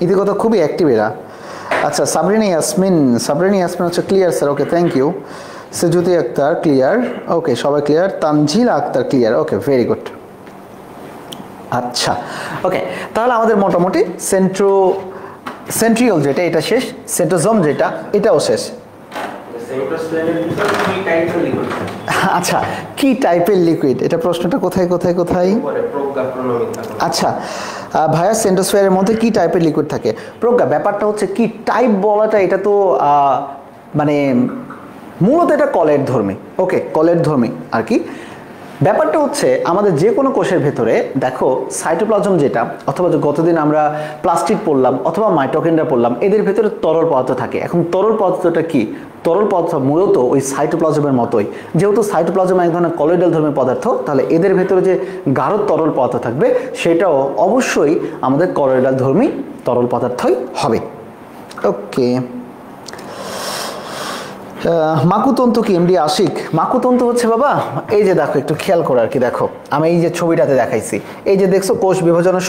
ইতিকথা খুবই অ্যাক্টিভ এরা। আচ্ছা, সাবরিনা ইয়াসমিন, সাবরিনা ইয়াসমিন হচ্ছে clear sir. Okay, thank you. Sejuti Akter clear. Okay, সবাই clear. Tanzila Akter clear. Okay, very good. আচ্ছা, ওকে, তাহলে আমাদের মোটামুটি সেন্ট্রিওল যেটা এটা শেষ, সেন্ট্রোজোম যেটা এটাও শেষ। আচ্ছা, কি টাইপের লিকুইড? এটা প্রশ্নটা কোথায় কোথায় কোথায়? আচ্ছা ভাইয়া, সেন্ট্রোস্ফিয়ারের মধ্যে কি টাইপের লিকুইড থাকে? প্রজ্ঞা, ব্যাপারটা হচ্ছে কি টাইপ বলাটা, এটা তো মানে মূলত এটা কলের ধর্মী। ওকে, কলের ধর্মী আর কি। ব্যাপারটা হচ্ছে আমাদের যে কোনো কোষের ভেতরে দেখো সাইটোপ্লাজম যেটা, অথবা গতদিন আমরা প্লাস্টিড পড়লাম অথবা মাইটোকন্ড্রিয়া পড়লাম, এদের ভেতরে তরল পদার্থ থাকে। এখন তরল পদার্থটা কি? তরল পদার্থ মূলত ওই সাইটোপ্লাজমের মতোই, যেহেতু সাইটোপ্লাজম এক ধরনের কলয়েডাল ধর্মী পদার্থ, তাহলে এদের ভেতরে যে গাঢ় তরল পদার্থ থাকবে সেটাও অবশ্যই আমাদের কলয়েডাল ধর্মী তরল পদার্থই হবে। ওকে, মাকুতন্তু কি এমডি আশিক? মাকুতন্তু হচ্ছে বাবা, এই যে দেখো একটু খেয়াল করো আর কি। দেখো আমি এই যে ছবিটাতে দেখাইছি, এই যে দেখছো কোষ বিভাজনের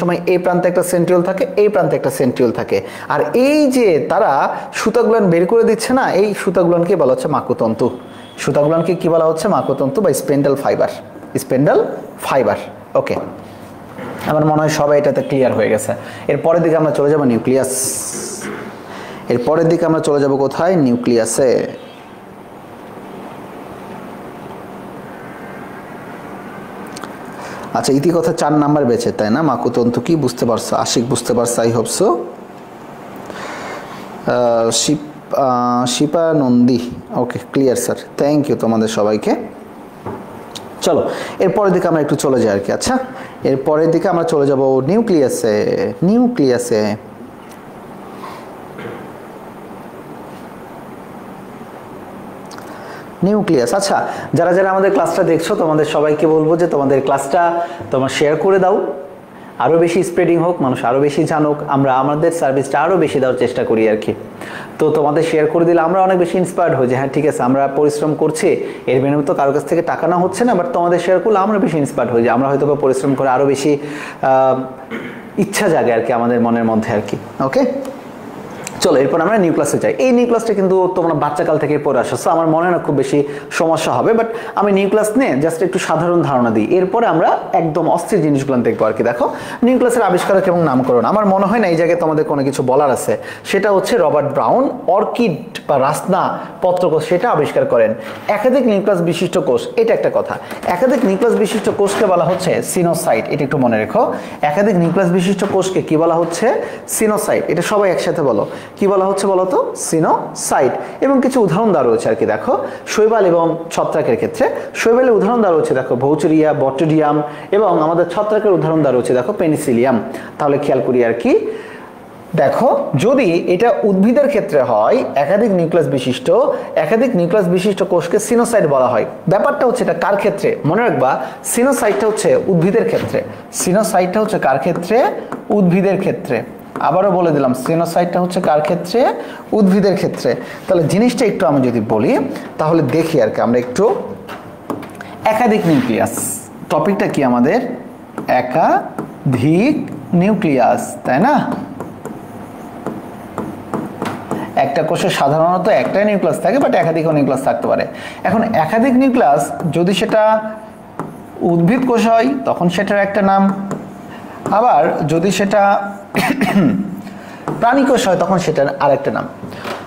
সময় এই প্রান্তে একটা সেন্ট্রিওল থাকে, এই প্রান্তে একটা সেন্ট্রিওল থাকে, আর এই যে তারা সুতাগুলান বের করে দিচ্ছে না, এই সুতাগুলানকে বলা হচ্ছে মাকুতন্তু। সুতাগুলানকে কি বলা হচ্ছে? মাকুতন্তু বা spindle fibre, spindle fibre. Okay, আমার মনে হয় সবাই এটাতে ক্লিয়ার হয়ে গেছে। এরপরের দিকে আমরা চলে যাবো নিউক্লিয়াস। এরপরের দিকে আমরা চলে যাব কোথায়? নিউক্লিয়াসে। আচ্ছা, ইতিকথা 4 নাম্বার বেঁচে, তাই না? মাকুতন্তু কি বুঝতে পারছো? আশিক বুঝতে পারছো? I hope so. Shipa Nandi, okay, clear sir, thank you তোমাদের সবাইকে। চলো এরপরের দিকে আমরা একটু চলে যাই আর কি। আচ্ছা, এরপরের দিকে আমরা চলে যাব নিউক্লিয়াসে। নিউক্লিয়াসে নিউক্লিয়াস। আচ্ছা, যারা যারা আমাদের ক্লাসটা দেখছো তোমাদের সবাইকে বলবো যে তোমাদের ক্লাসটা তোমরা শেয়ার করে দাও, আরও বেশি স্প্রেডিং হোক, মানুষ আরও বেশি জানুক, আমরা আমাদের সার্ভিসটা আরও বেশি দেওয়ার চেষ্টা করি আর কি। তো তোমাদের শেয়ার করে দিলে আমরা অনেক বেশি ইন্সপায়ার্ড হই যে হ্যাঁ ঠিক আছে, আমরা পরিশ্রম করছি, এর বিনিময়ে তো কারো কাছ থেকে টাকা না হচ্ছে না, বাট তোমাদের শেয়ার করলে আমরা বেশি ইন্সপায়ার্ড হই যে আমরা হয়তো পরিশ্রম করে আরও বেশি ইচ্ছা জাগে আর কি আমাদের মনের মধ্যে আর কি। ওকে, চলো এরপর আমরা নিউক্লিয়াসে যাই। এই নিউক্লিয়াসটা কিন্তু তোমরা বাচ্চাকাল থেকে পড়ে আসছো, আমার মনে না খুব বেশি সমস্যা হবে, বাট আমি নিউক্লিয়াস নিয়ে জাস্ট একটু সাধারণ ধারণা দিই, এরপরে আমরা একদম অস্থির জিনিসগুলো দেখবো আর কি। দেখো, নিউক্লিয়াসের আবিষ্কারক এবং নামকরণ, আমার মনে হয় না এই জায়গায় তোমাদের কোনো কিছু বলার আছে। সেটা হচ্ছে রবার্ট ব্রাউন অর্কিড বা রাসনা পত্রকোষ সেটা আবিষ্কার করেন। একাধিক নিউক্লিয়াস বিশিষ্ট কোষ, এটা একটা কথা। একাধিক নিউক্লিয়াস বিশিষ্ট কোষকে বলা হচ্ছে সিনোসাইট, এটা একটু মনে রেখো। একাধিক নিউক্লিয়াস বিশিষ্ট কোষকে কি বলা হচ্ছে? সিনোসাইট। এটা সবাই একসাথে বলো, কি বলা হচ্ছে বলো তো? সিনোসাইট। এবং কিছু উদাহরণ দেওয়া রয়েছে আর কি। দেখো, শৈবাল এবং ছত্রাকের ক্ষেত্রে শৈবালের উদাহরণ দেওয়া রয়েছে, দেখো ভৌচুরিয়া, বটডিয়াম, এবং আমাদের ছত্রাকের উদাহরণ দেওয়া রয়েছে দেখো পেনিসিলিয়াম। তাহলে খেয়াল করি আর কি, দেখো, যদি এটা উদ্ভিদের ক্ষেত্রে হয় একাধিক নিউক্লিয়াস বিশিষ্ট, একাধিক নিউক্লিয়াস বিশিষ্ট কোষকে সিনোসাইট বলা হয়। ব্যাপারটা হচ্ছে এটা কার ক্ষেত্রে, মনে রাখবা সিনোসাইটটা হচ্ছে উদ্ভিদের ক্ষেত্রে, সিনোসাইটটা হচ্ছে কার ক্ষেত্রে, উদ্ভিদের ক্ষেত্রে। আবারও বলে দিলাম, সিনোসাইটটা হচ্ছে কার ক্ষেত্রে, উদ্ভিদের ক্ষেত্রে। তাহলে জিনিসটা একটু আমি যদি বলি তাহলে দেখি আর কি আমরা একটু, একাধিক নিউক্লিয়াস, টপিকটা কি আমাদের একাধিক নিউক্লিয়াস, তাই না? একটা কোষে সাধারণত একটাই নিউক্লিয়াস থাকে, বাট একাধিক নিউক্লিয়াস থাকতে পারে। এখন একাধিক নিউক্লিয়াস যদি সেটা উদ্ভিদ কোষ হয় তখন সেটার একটা নাম, আবার যদি সেটা প্রাণী কোষ হয় তখন সেটার আরেকটা নাম।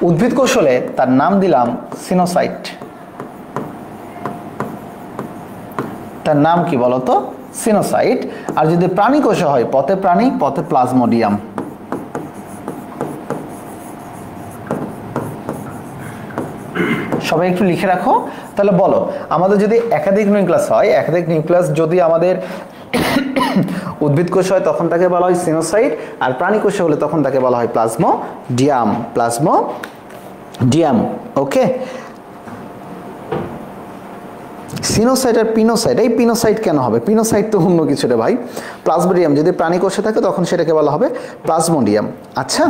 উদ্ভিদ কোষ হলে তার নাম দিলাম সিনোসাইট, তার নাম কি বলতো, সিনোসাইট। আর যদি প্রাণী কোষ হয়, পথে প্রাণী, পথে প্লাজমোডিয়াম, সবাই একটু লিখে রাখো। তাহলে বলো আমাদের যদি একাধিক নিউক্লিয়াস হয়, একাধিক নিউক্লিয়াস যদি আমাদের উদ্ভিদ কোষ হয় তখন তাকে বলা হয় সিনোসাইট, আর প্রাণী কোষ হলে তখন তাকে বলা হয় প্লাজমোডিয়াম, প্লাজমোডিয়াম। ওকে, সিনোসাইট আর পিনোসাইট, এই পিনোসাইট কেন হবে, পিনোসাইট তো অন্য কিছু রে ভাই। প্লাজমোডিয়াম যদি প্রাণী কোষে থাকে তখন সেটাকে বলা হবে প্লাজমোডিয়াম। আচ্ছা,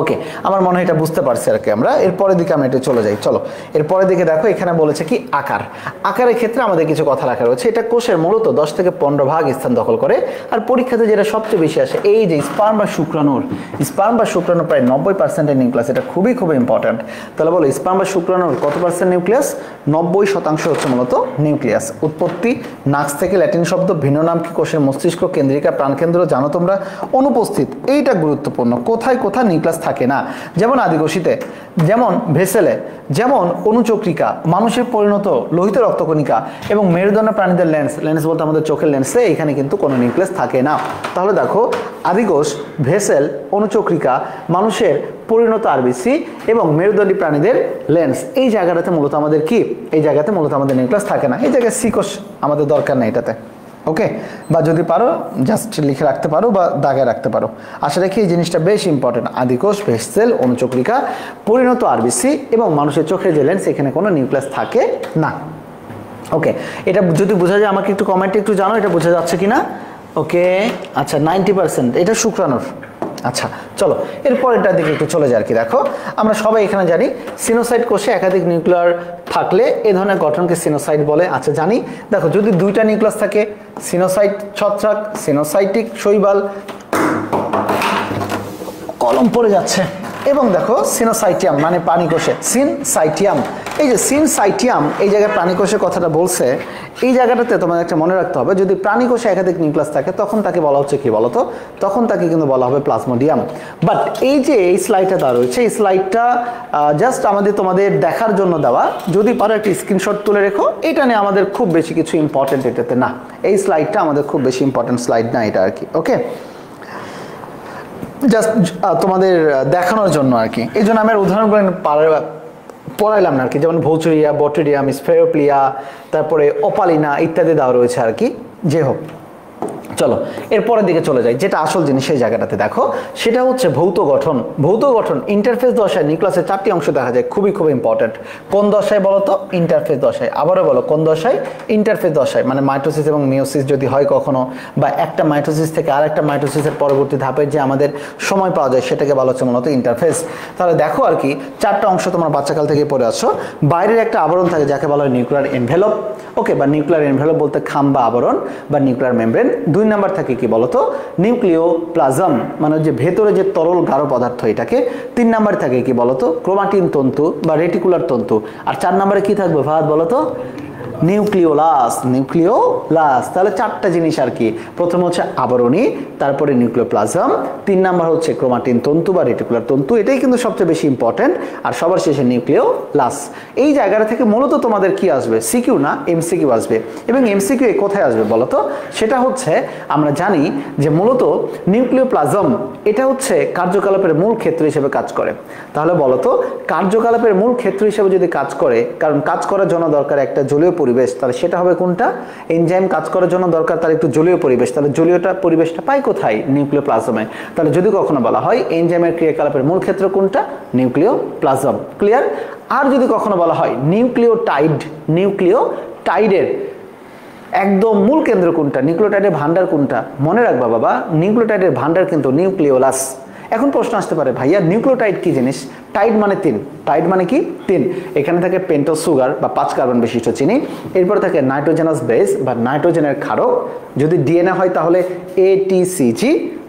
ওকে, আমার মনে হয় এটা বুঝতে পারছি আর কি আমরা। এরপরের দিকে আমরা এটা চলে যাই, চলো এরপরের দিকে। দেখো এখানে বলেছে কি আকার, আকারের ক্ষেত্রে আমাদের কিছু কথা রাখা রয়েছে। এটা কোষের মূলত 10 থেকে 15% স্থান দখল করে, আর পরীক্ষাতে যেটা সবচেয়ে বেশি আসে এই যে স্পার্ম বা শুক্রাণুর, স্পার্ম বা শুক্রাণু প্রায় 90% নিউক্লিয়াস, এটা খুবই খুবই ইম্পর্টেন্ট। তাহলে বলো স্পার্ম বা শুক্রাণুর কত পার্সেন্ট নিউক্লিয়াস, 90% হচ্ছে মূলত নিউক্লিয়াস। উৎপত্তি নাক্স থেকে, ল্যাটিন শব্দ, ভিন্ন নাম কি কোষের মস্তিষ্ক, কেন্দ্রিকা, প্রাণকেন্দ্র, জানো তোমরা, অনুপস্থিত। এইটা গুরুত্বপূর্ণ, কোথায় কোথায় নিউক্লিয়াস থাকে না, যেমন আদিকোষীতে, যেমন ভেসেলে, যেমন অনুচক্রিকা, মানুষের পরিণত লোহিত রক্তকণিকা এবং মেরুদণ্ড প্রাণীদের লেন্স, লেন্স বলতে আমাদের চোখের লেন্সে, এখানে কিন্তু কোনো নিউক্লিয়াস থাকে না। তাহলে দেখো আদিকোষ, ভেসেল, অনুচক্রিকা, মানুষের পরিণত আরবিসি এবং মেরুদণ্ডী প্রাণীদের লেন্স, এই জায়গাটাতে মূলত আমাদের কি, এই জায়গাতে মূলত আমাদের নিউক্লিয়াস থাকে না। এই জায়গায় সিকোষ আমাদের দরকার নেই এটাতে। ওকে, বা যদি পারো জাস্ট লিখে রাখতে পারো বা দাগায় রাখতে পারো। আশা রাখি এই জিনিসটা বেশ ইম্পর্টেন্ট। আদিকোষ, ভেসেল, অনুচক্রিকা, পরিণত আরবিসি এবং মানুষের চোখের যে লেন্স, এখানে কোনো নিউক্লিয়াস থাকে না। ওকে, এটা যদি বোঝা যায় আমাকে একটু কমেন্টে একটু জানো এটা বোঝা যাচ্ছে কি না। ওকে, আচ্ছা 90% এটা শুক্রাণুর। আচ্ছা চলো এরপরেরটার দিকে একটু চলে যায় আর কি। দেখো আমরা সবাই এখানে জানি সিনোসাইট কোষে একাধিক নিউক্লিয়ার থাকলে এ ধরনের গঠনকে সিনোসাইট বলে। আচ্ছা জানি, দেখো যদি 2টা নিউক্লিয়াস থাকে, সিনোসাইট ছত্রাক, সিনোসাইটিক শৈবাল, কলম পড়ে যাচ্ছে। এবং দেখো সিনোসাইটিয়াম মানে প্রাণী কোষে, সিনসাইটিয়াম, এই যে সিনসাইটিয়াম, এই জায়গায় প্রাণী কোষের কথাটা বলছে, এই জায়গাটাতে তোমাদের একটা মনে রাখতে হবে, যদি প্রাণী কোষে একাধিক নিউক্লিয়াস থাকে তখন তাকে বলা হচ্ছে কি বলতো, তখন তাকে কিন্তু বলা হবে প্লাজমোডিয়াম। বাট এই যে এই স্লাইডটা দেওয়া রয়েছে, এই স্লাইডটা জাস্ট আমাদের তোমাদের দেখার জন্য দেওয়া, যদি পারো একটা স্ক্রিনশট তুলে রেখো। এটা নিয়ে আমাদের খুব বেশি কিছু ইম্পর্টেন্ট এটাতে না, এই স্লাইডটা আমাদের খুব বেশি ইম্পর্টেন্ট স্লাইড না এটা আর কি। ওকে, জাস্ট তোমাদের দেখানোর জন্য আর কি, এই জন্য আমি উদাহরণগুলো পড়াইলাম না আর কি। যেমন ভৌচুরিয়া, বটডিয়াম, স্ফেরোপ্লিয়া, তারপরে ওপালিনা ইত্যাদি দেওয়া রয়েছে আর কি। যে হোক, চলো এরপরের দিকে চলে যাই, যেটা আসল জিনিস সেই জায়গাটাতে। দেখো সেটা হচ্ছে ভৌত গঠন, ভৌত গঠন। ইন্টারফেস দশায় নিউক্লিয়াসের 4টি অংশ দেখা যায়, খুবই খুব ইম্পর্টেন্ট। কোন দশায় বলো তো, ইন্টারফেস দশায়। আবারও বলো কোন দশায়, ইন্টারফেস দশায়। মানে মাইটোসিস এবং মিওসিস যদি হয় কখনো, বা একটা মাইটোসিস থেকে আর একটা মাইটোসিসের পরবর্তী ধাপের যে আমাদের সময় পাওয়া যায় সেটাকে বলা হচ্ছে মূলত ইন্টারফেস। তাহলে দেখো আর কি 4টা অংশ তোমরা বাচ্চাকাল থেকে পড়ে আসছো। বাইরের একটা আবরণ থাকে যাকে বলা হয় নিউক্লিয়ার এনভেলপ। ওকে, বা নিউক্লিয়ার এনভেলপ বলতে খাম বা আবরণ বা নিউক্লিয়ার মেমব্রেন। 2 নাম্বার থাকে কি বলতো, নিউক্লিওপ্লাজম, মানে যে ভেতরে যে তরল গাঢ় পদার্থ এটাকে। 3 নাম্বার থাকে কি বলতো, ক্রোমাটিন তন্তু বা রেটিকুলার তন্তু। আর 4 নাম্বারে কি থাকবে ভাত বলতো, নিউক্লিওলাস, নিউক্লিওলাস। তাহলে 4টা জিনিস আর কি, প্রথম হচ্ছে আবরণী, তারপরে নিউক্লিওপ্লাজম, 3 নাম্বার হচ্ছে ক্রোমাটিন তন্তু বা রেটিকুলার তন্তু, এটাই কিন্তু সবচেয়ে বেশি ইম্পর্টেন্ট, আর সবার শেষে নিউক্লিওলাস। এই জায়গাটা থেকে মূলত তোমাদের কি আসবে, সিকিউ না এমসিকিউ আসবে। এবং এমসিকিউ কোথায় আসবে বলতো, সেটা হচ্ছে আমরা জানি যে মূলত নিউক্লিওপ্লাজম এটা হচ্ছে কার্যকলাপের মূল ক্ষেত্র হিসেবে কাজ করে। তাহলে বলতো কার্যকলাপের মূল ক্ষেত্র হিসেবে যদি কাজ করে, কারণ কাজ করার জন্য দরকার একটা জলীয় পরিবেশ, পরিবেশ, তাহলে সেটা হবে কোনটা? এনজাইম কাজ করার জন্য দরকার তার একটু জলীয় পরিবেশ, তাহলে জলীয়টা পরিবেশটা পাই কোথায়? নিউক্লিওপ্লাজমে। তাহলে যদি কখনো বলা হয় এনজাইমের ক্রিয়াকলাপের মূল ক্ষেত্র কোনটা? নিউক্লিওপ্লাজম। ক্লিয়ার? আর যদি কখনো বলা হয় নিউক্লিওটাইড, নিউক্লিওটাইডের একদম মূল কেন্দ্র কোনটা? নিউক্লিওটাইডের ভান্ডার কোনটা? মনে রাখবা বাবা, নিউক্লিওটাইডের ভান্ডার কিন্তু নিউক্লিওলাস। এখন প্রশ্ন আসতে পারে, ভাইয়া নিউক্লিওটাইড কি জিনিস? টাইড মানে তিন, টাইড মানে কি? তিন। এখানে থাকে পেন্টোজ সুগার বা 5 কার্বন বিশিষ্ট চিনি, এরপর থাকে নাইট্রোজেনাস বেস বা নাইট্রোজেনের ক্ষারক। যদি ডিএনএ হয় তাহলে ATCG,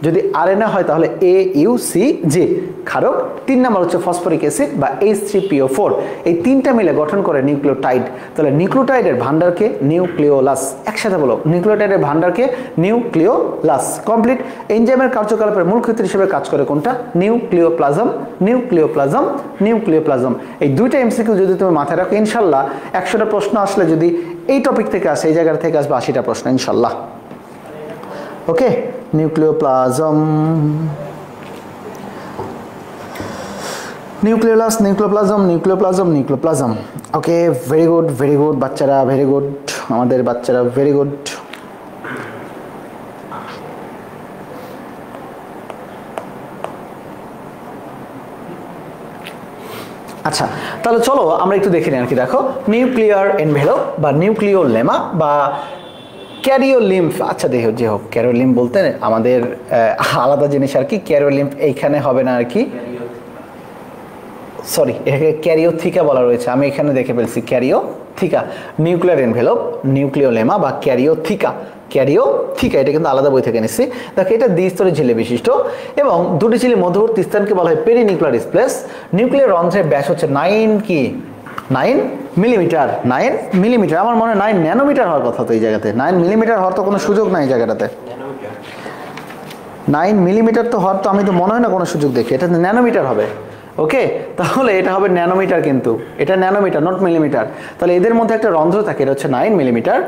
যদি RNA হয় তাহলে AUCG ক্ষারক। 3 নম্বর হচ্ছে ফসফরিক অ্যাসিড বা H3PO4। এই 3টা মিলে গঠন করে নিউক্লিওটাইড। তাহলে নিউক্লিওটাইডের ভান্ডারকে নিউক্লিওলাস, একসাথে বলো নিউক্লিওটাইডের ভান্ডারকে নিউক্লিওলাস। কমপ্লিট। এনজাইমের কার্যকলাপের মূল ক্ষেত্র হিসেবে কাজ করে কোনটা? নিউক্লিওপ্লাজম, নিউক্লিওপ্লাজম, নিউক্লিওপ্লাজম। এই 2টা এমসিকিউ যদি তুমি মাথায় রাখো, ইনশাআল্লাহ 100টা প্রশ্ন আসলে, যদি এই টপিক থেকে আসে এই জায়গা থেকে আসবে 80টা প্রশ্ন ইনশাআল্লাহ। Okay, নিউক্লিওপ্লাজম, নিউক্লিওলাস, নিউক্লিওপ্লাজম, নিউক্লিওপ্লাজম, নিউক্লিওপ্লাজম। Okay, very good, very good বাচ্চারা, ভেরি গুড আমাদের বাচ্চারা, ভেরি গুড। আচ্ছা, তাহলে চলো আমরা একটু দেখে নিই আর কি। দেখো, নিউক্লিয়ার এনভেলপ বা নিউক্লিওলেমা বা ক্যারিওলিম্ফ। আচ্ছা দেখো, যে হোক, ক্যারিওলিম্ফ বলতে আমাদের আলাদা জিনিস আর কি। ক্যারিওলিম্ফ এইখানে হবে না আর কি, সরি, এটাকে ক্যারিওথিকা বলা রয়েছে, আমি এখানে দেখে ফেলছি ক্যারিওথিকা। নিউক্লিয়ার এনভেলপ, নিউক্লিওলেমা বা ক্যারিওথিকা, ক্যারিওথিকা, এটা কিন্তু আলাদা বই থেকে নিচ্ছি। দেখো, এটা দ্বিস্তরী ঝিল্লি বিশিষ্ট এবং দুটি ঝিল্লি মধ্যবর্তী স্থানকে বলা হয় পেরিনিউক্লিয়ার স্প্লেস। নিউক্লিয়ার রন্ধ্রের ব্যাস হচ্ছে 9 মিলিমিটার, 9 মিলিমিটার। আমার মনে হয় 9 ন্যানোমিটার হওয়ার কথা, তো এই জায়গাতে 9 মিলিমিটার হওয়ার তো কোনো সুযোগ নাই এই জায়গাটাতে। 9 মিলিমিটার তো হওয়ার তো আমি তো মনে হয় না কোনো সুযোগ দেখি, এটা ন্যানোমিটার হবে। ওকে, তাহলে এটা হবে ন্যানোমিটার, কিন্তু এটা ন্যানোমিটার, নট মিলিমিটার। তাহলে এদের মধ্যে একটা রন্ধ্র থাকে, এটা হচ্ছে 9 মিলিমিটার,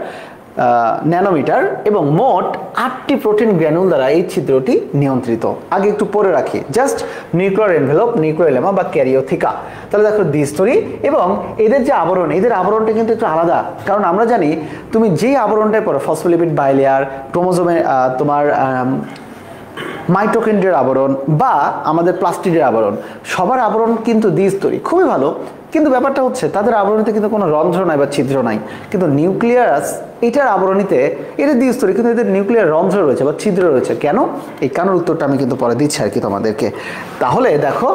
ন্যানোমিটার, এবং মোট 8টি প্রোটিন গ্র্যানুল দ্বারা এই ছিদ্রটি নিয়ন্ত্রিত। আগে একটু পরে রাখি, জাস্ট নিউক্লিয়ার এনভেলপ, নিউক্লিওলেমা বা ক্যারিওথিকা। তাহলে দেখো দ্বিস্তরী, এবং এদের যে আবরণ, এদের আবরণটা কিন্তু একটু আলাদা, কারণ আমরা জানি তুমি যেই আবরণটাই পড়ো, ফসফোলিপিড বাইলেয়ার, ক্রোমোজোমের তোমার মাইটোকন্ড্রিয়ার আবরণ বা আমাদের প্লাস্টিডের আবরণ, সবার আবরণ কিন্তু দ্বিস্তরী, খুবই ভালো। কিন্তু ব্যাপারটা হচ্ছে তাদের আবরণীতে কিন্তু কোনো রন্ধ্র নাই বা ছিদ্র নাই, কিন্তু নিউক্লিয়াস এটার আবরণীতে, এটা দ্বিস্তরী কিন্তু এদের নিউক্লিয়ার রন্ধ্র রয়েছে বা ছিদ্র রয়েছে। কেন? এই কারণের উত্তরটা আমি কিন্তু পরে দিচ্ছি আর কি তোমাদেরকে। তাহলে দেখো,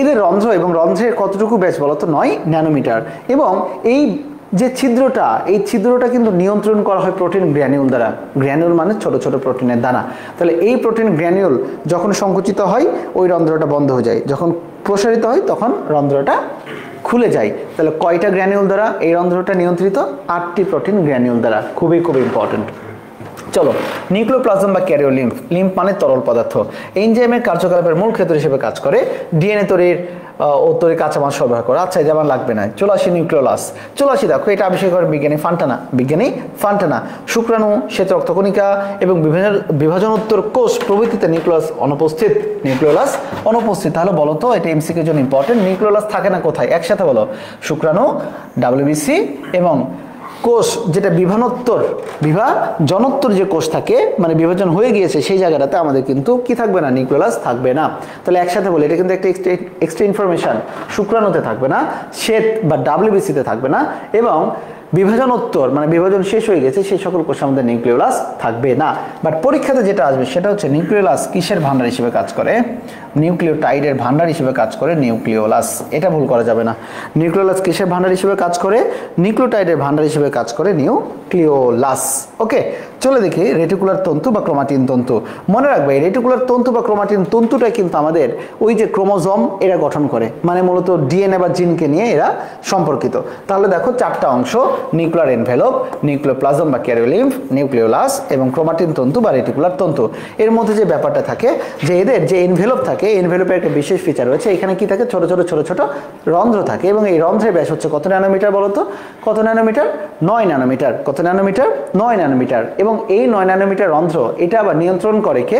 এদের রন্ধ্র এবং রন্ধ্রের কতটুকু ব্যাস বলো তো? 9 ন্যানোমিটার, এবং এই যে ছিদ্রটা, এই ছিদ্রটা কিন্তু নিয়ন্ত্রণ করা হয় প্রোটিন গ্র্যানিউল দ্বারা। গ্র্যানিউল মানে ছোট ছোট প্রোটিনের দানা। তাহলে এই প্রোটিন গ্র্যানিউল যখন সংকুচিত হয় ওই রন্ধ্রটা বন্ধ হয়ে যায়, যখন প্রসারিত হয় তখন রন্ধ্রটা খুলে যায়। তাহলে কয়টা গ্র্যানিউল দ্বারা এই রন্ধ্রটা নিয়ন্ত্রিত? 8টি প্রোটিন গ্র্যানিউল দ্বারা। খুবই খুবই ইম্পর্টেন্ট। চলো, নিউক্লিওপ্লাজম বা ক্যারিওলিম্ফ, লিম্ফ মানে তরল পদার্থ, এনজাইমের কার্যকলাপের মূল ক্ষেত্র হিসেবে কাজ করে ডিএনএ তৈরির ও তৈরি কাঁচামাল সরবরাহ করে। আচ্ছা, এই যেমন লাগবে না, চলে আসি নিউক্লিওলাস, চলে আসি। দেখো, এটা আবিষ্কার করেন বিজ্ঞানী ফান্টানা, শুক্রাণু, শ্বেত রক্তকণিকা এবং বিভিন্ন বিভাজনোত্তর কোষ প্রভৃতিতে নিউক্লিওলাস অনুপস্থিত, নিউক্লিওলাস অনুপস্থিত। তাহলে বলো তো এটা এমসিকিউর জন্য ইম্পর্টেন্ট, নিউক্লিওলাস থাকে না কোথায়? একসাথে বলো, শুক্রাণু, WBC এবং কোষ যেটা বিভাজনোত্তর, বিভাজনোত্তর যে কোষ থাকে, মানে বিভাজন হয়ে গিয়েছে সেই জায়গাটাতে আমাদের কিন্তু কি থাকবে না? নিউক্লিওলাস থাকবে না। তাহলে একসাথে বলে, এটা কিন্তু একটা এক্সট্রা ইনফরমেশন, শুক্রাণুতে থাকবে না, শ্বেত বা WBC-তে থাকবে না, এবং বিভাজনোত্তর মানে বিভাজন শেষ হয়ে গেছে সেই সকল কোষে আমাদের নিউক্লিওলাস থাকবে না। বাট পরীক্ষাতে যেটা আসবে সেটা হচ্ছে নিউক্লিওলাস কিসের ভান্ডার হিসেবে কাজ করে? নিউক্লিওটাইডের ভান্ডার হিসেবে কাজ করে নিউক্লিওলাস, এটা ভুল করা যাবে না। নিউক্লিওলাস কিসের ভান্ডার হিসেবে কাজ করে? নিউক্লিওটাইডের ভান্ডার হিসেবে কাজ করে নিউক্লিওলাস। ওকে, চলে দেখি রেটিকুলার তন্তু বা ক্রোমাটিন তন্তু। মনে রাখবে, রেটিকুলার তন্তু বা ক্রোমাটিন তন্তুটাই কিন্তু আমাদের ওই যে ক্রোমোজোম, এরা গঠন করে, মানে মূলত ডিএনএ বা জিনকে নিয়ে এরা সম্পর্কিত। তাহলে দেখো 4টা অংশ, নিউক্লিয়ার এনভেলপ, নিউক্লিওপ্লাজম বা ক্যারিওলিম্ফ, নিউক্লিওলাস এবং ক্রোমাটিন তন্তু বা রেটিকুলার তন্তু। এর মধ্যে যে ব্যাপারটা থাকে, যে এদের যে এনভেলপ থাকে, এনভেলপের একটা বিশেষ ফিচার রয়েছে, এখানে কি থাকে? ছোট ছোট ছোট ছোট রন্ধ্র থাকে, এবং এই রন্ধ্রের ব্যাস হচ্ছে কত ন্যানোমিটার বলো তো? কত ন্যানোমিটার? 9 ন্যানোমিটার। কত ন্যানোমিটার? 9 ন্যানোমিটার। এবং এই 9 ন্যানোমিটার রন্ধ্র, এটা আবার নিয়ন্ত্রণ করে কে?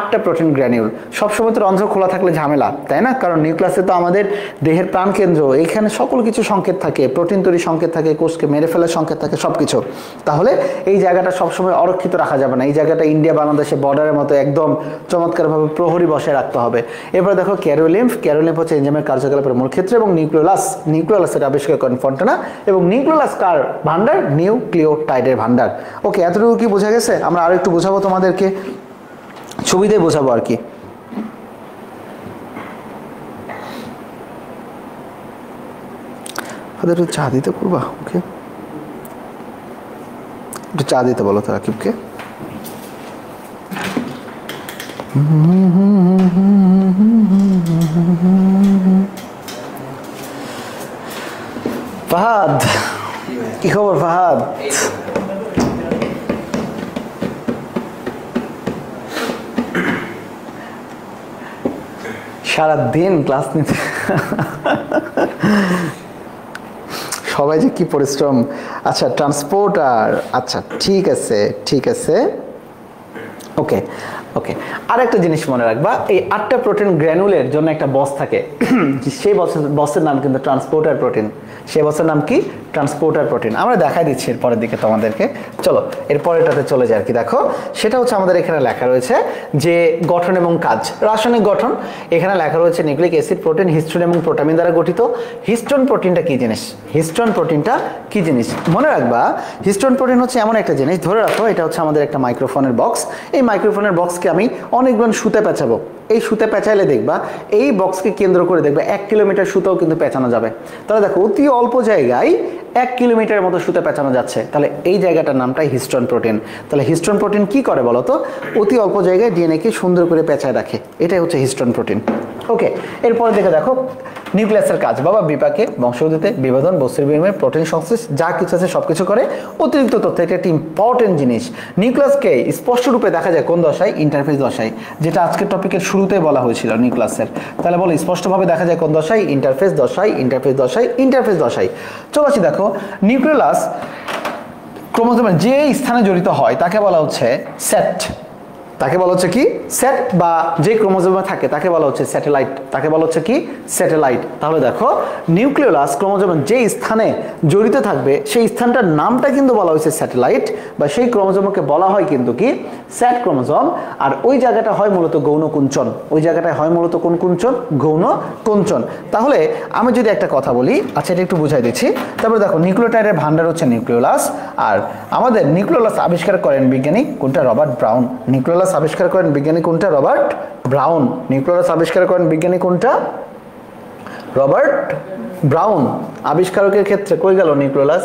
8টা প্রোটিন গ্র্যানিউল। সবসময় তো রন্ধ্র খোলা থাকলে ঝামেলা, তাই না? কারণ নিউক্লিয়াসে তো আমাদের দেহের প্রাণকেন্দ্র, এখানে সকল কিছু সংকেত থাকে, প্রোটিন তৈরির সংকেত থাকে, কোষকে মেরে ফেলার সংকেত থাকে, সব কিছু। তাহলে এই জায়গাটা সবসময় অরক্ষিত রাখা যাবে না, এই জায়গাটা ইন্ডিয়া বাংলাদেশে বর্ডারের মতো একদম চমৎকারভাবে প্রহরী বসায় রাখতে হবে। এবার দেখো ক্যারোলিম্ফ, ক্যারোলিম্ফ হচ্ছে এনজাইমের কার্যকলাপের মূল ক্ষেত্র, এবং নিউক্লিওলাস, নিউক্লিওলাসের আবিষ্কার করেন ফান্টানা, এবং নিউক্লিওলাস কার ভান্ডার? নিউক্লিওটাইডের ভান্ডার। ওকে, এতটুকু কি বোঝা গেছে? আমরা আর একটু বোঝাবো তোমাদেরকে, ছবি দিয়ে বোঝাবো আর কি। চা দিতে করবা? ওকে, একটু চা দিতে বলো তো রাকিবকে। ফাহাদ, কি খবর ফাহাদ? সারাদিন ক্লাস নিতে, সবাই যে কি পরিশ্রম। আচ্ছা ট্রান্সপোর্টার, আচ্ছা ঠিক আছে ঠিক আছে, ওকে ওকে। আর একটা জিনিস মনে রাখবা, এই 8টা প্রোটিন গ্র্যানুলের জন্য একটা বস থাকে, সেই বসের নাম কিন্তু ট্রান্সপোর্টার প্রোটিন। সেই বসের নাম কি? Transporter protein. আমরা দেখা দিচ্ছি এরপরের দিকে তোমাদেরকে, চলো এরপরেটাতে চলে যায় আর কি। দেখো সেটা হচ্ছে আমাদের এখানে লেখা রয়েছে যে গঠন এবং কাজ, রাসায়নিক গঠন। এখানে লেখা রয়েছে নিউক্লিক অ্যাসিড, প্রোটিন, হিস্টোন এবং প্রোটামিন দ্বারা গঠিত। হিস্টোন প্রোটিনটা কি জিনিস? হিস্টোন প্রোটিনটা কি জিনিস মনে রাখবা। হিস্টোন প্রোটিন হচ্ছে এমন একটা জিনিস, ধরে রাখো এটা হচ্ছে আমাদের একটা মাইক্রোফোনের বক্স। এই মাইক্রোফোনের বক্সকে আমি অনেকগুলো সুতে পেঁচাবো, এই সুতে পেঁচাইলে দেখবা এই বক্সকে কেন্দ্র করে দেখবা 1 কিলোমিটার সুতাও কিন্তু পেঁচানো যাবে। তাহলে দেখো অতি অল্প জায়গায় 1 কিলোমিটারের মতো সুতে পেঁচানো যাচ্ছে, তাহলে এই জায়গাটার নামটাই হিস্টোন প্রোটিন। তাহলে হিস্টোন প্রোটিন কি করে বলো তো? অতি অল্প জায়গায় ডিএনএকে সুন্দর করে পেঁচায় রাখে, এটাই হচ্ছে হিস্টোন প্রোটিন। ওকে, এরপরে দেখে দেখো নিউক্লিয়াসের কাজ। বাবা বিপাকে, বংশগতিতে, বিভাজন, বস্তুর বিনিময়ে, প্রোটিন সংশ্লেষ, যা কিছু আছে সব কিছু করে। অতিরিক্ত তথ্য, এটা একটা ইম্পর্টেন্ট জিনিস। নিউক্লিয়াসকে স্পষ্টরূপে দেখা যায় কোন দশায়? ইন্টারফেজ দশায়, যেটা আজকের টপিকের শুরুতে বলা হয়েছিল নিউক্লিয়াসের। তাহলে বলো স্পষ্টভাবে দেখা যায় কোন দশায়? ইন্টারফেজ দশায়, ইন্টারফেজ দশায়, ইন্টারফেজ দশায়। চলো আসি, দেখো নিউক্লিয়াস ক্রোমোজোমের যে স্থানে জড়িত হয় তাকে বলা হচ্ছে সেট, তাকে বলা হচ্ছে কি সেট, বা যে ক্রোমোজোমে থাকে তাকে বলা হচ্ছে স্যাটেলাইট, তাকে বলা হচ্ছে কি স্যাটেলাইট। তাহলে দেখো নিউক্লিওলাস ক্রোমোজোমের যে স্থানে জড়িত থাকবে সেই স্থানটার নামটা কিন্তু বলা হয়েছে স্যাটেলাইট, বা সেই ক্রোমোজোমকে বলা হয় কিন্তু কি স্যাট ক্রোমোজোম। আর ওই জায়গাটা হয় মূলত গৌণ কুঞ্চন, ওই জায়গাটায় হয় মূলত কোন কুঞ্চন? গৌণ কুঞ্চন। তাহলে আমি যদি একটা কথা বলি, আচ্ছা এটা একটু বুঝাই দিচ্ছি। তারপরে দেখো নিউক্লিওটাইডের ভান্ডার হচ্ছে নিউক্লিওলাস, আর আমাদের নিউক্লিওলাস আবিষ্কার করেন বিজ্ঞানী কোনটা? রবার্ট ব্রাউন। নিউক্লিওলাস আবিষ্কার করেন বিজ্ঞানী কোনটা? রবার্ট ব্রাউন। নিউক্লিওলাস আবিষ্কার করেন বিজ্ঞানী কোনটা? রবার্ট ব্রাউন। আবিষ্কারকের ক্ষেত্রে কই গেল নিউক্লিওলাস?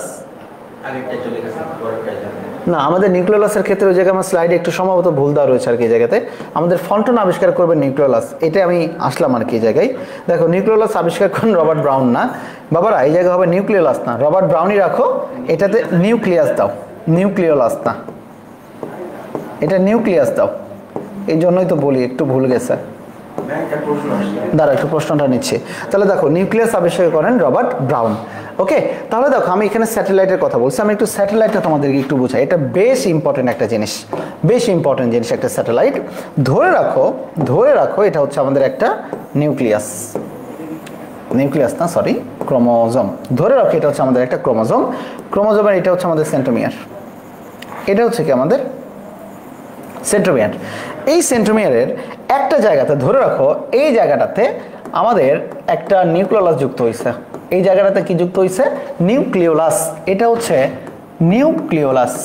না, আমাদের নিউক্লিওলাসের ক্ষেত্রে ওই জায়গায় আমার স্লাইডে একটু সম্ভবত ভুল দেওয়া রয়েছে আর কি। এই জায়গাতে আমাদের ফান্টানা আবিষ্কার করবেন নিউক্লিওলাস, এটা আমি আসলাম আর কি এই জায়গায়। দেখো নিউক্লিওলাস আবিষ্কার করেন রবার্ট ব্রাউন না বাবারা, এই জায়গা হবে নিউক্লিওলাস না, রবার্ট ব্রাউনই রাখো, এটাতে নিউক্লিয়াস দাও, নিউক্লিওলাস না, এটা নিউক্লিয়াস দাও। এই জন্যই তো বলি একটু ভুল গেছে, দাঁড়া একটু প্রশ্নটা নিচ্ছে। তাহলে দেখো নিউক্লিয়াস আবিষ্কার করেন রবার্ট ব্রাউন। ওকে, তাহলে দেখো আমি এখানে স্যাটেলাইটের কথা বলছি, আমি একটু স্যাটেলাইটটা তোমাদেরকে একটু বোঝাই, এটা বেশ ইম্পর্টেন্ট একটা জিনিস, বেশ ইম্পর্টেন্ট জিনিস একটা স্যাটেলাইট। ধরে রাখো এটা হচ্ছে আমাদের একটা নিউক্লিয়াস, নিউক্লিয়াস না সরি ক্রোমোজোম। ধরে রাখো এটা হচ্ছে আমাদের একটা ক্রোমোজোম, ক্রোমোজোমের এটা হচ্ছে আমাদের সেন্ট্রোমিয়ার, এটা হচ্ছে কি আমাদের সেন্ট্রোমিয়ার। এই সেন্ট্রোমিয়ারের একটা জায়গাতে, ধরে রাখো এই জায়গাটাতে আমাদের একটা নিউক্লিওলাস যুক্ত হয়েছে, এই জায়গাটাতে কি যুক্ত হয়েছে? নিউক্লিওলাস। এটা হচ্ছে নিউক্লিওলাস,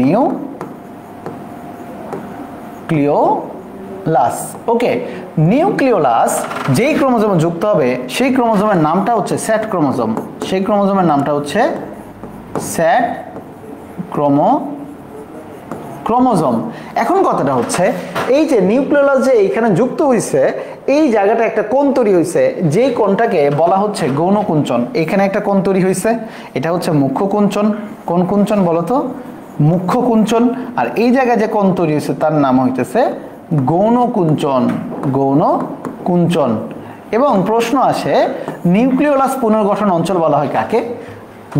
নিউক্লিওলাস। ওকে, নিউক্লিওলাস যেই ক্রোমোজোমে যুক্ত হবে সেই ক্রোমোজোমের নামটা হচ্ছে স্যাট ক্রোমোজোম, সেই ক্রোমোজোমের নামটা হচ্ছে স্যাট ক্রোমোজোম। এখন কথাটা হচ্ছে এই যে নিউক্লিওলাস যে এইখানে যুক্ত হয়েছে, এই জায়গাটা একটা কোণ তৈরি হয়েছে, যেই কোণটাকে বলা হচ্ছে গৌণ কুঞ্চন। এখানে একটা কোণ তৈরি হয়েছে, এটা হচ্ছে মুখ্য কুঞ্চন। কোন কুঞ্চন বলো তো? মুখ্য কুঞ্চন। আর এই জায়গায় যে কোণ তৈরি হয়েছে তার নাম হইতেছে গৌণ কুঞ্চন, গৌণ কুঞ্চন। এবং প্রশ্ন আসে নিউক্লিওলাস পুনর্গঠন অঞ্চল বলা হয় কাকে?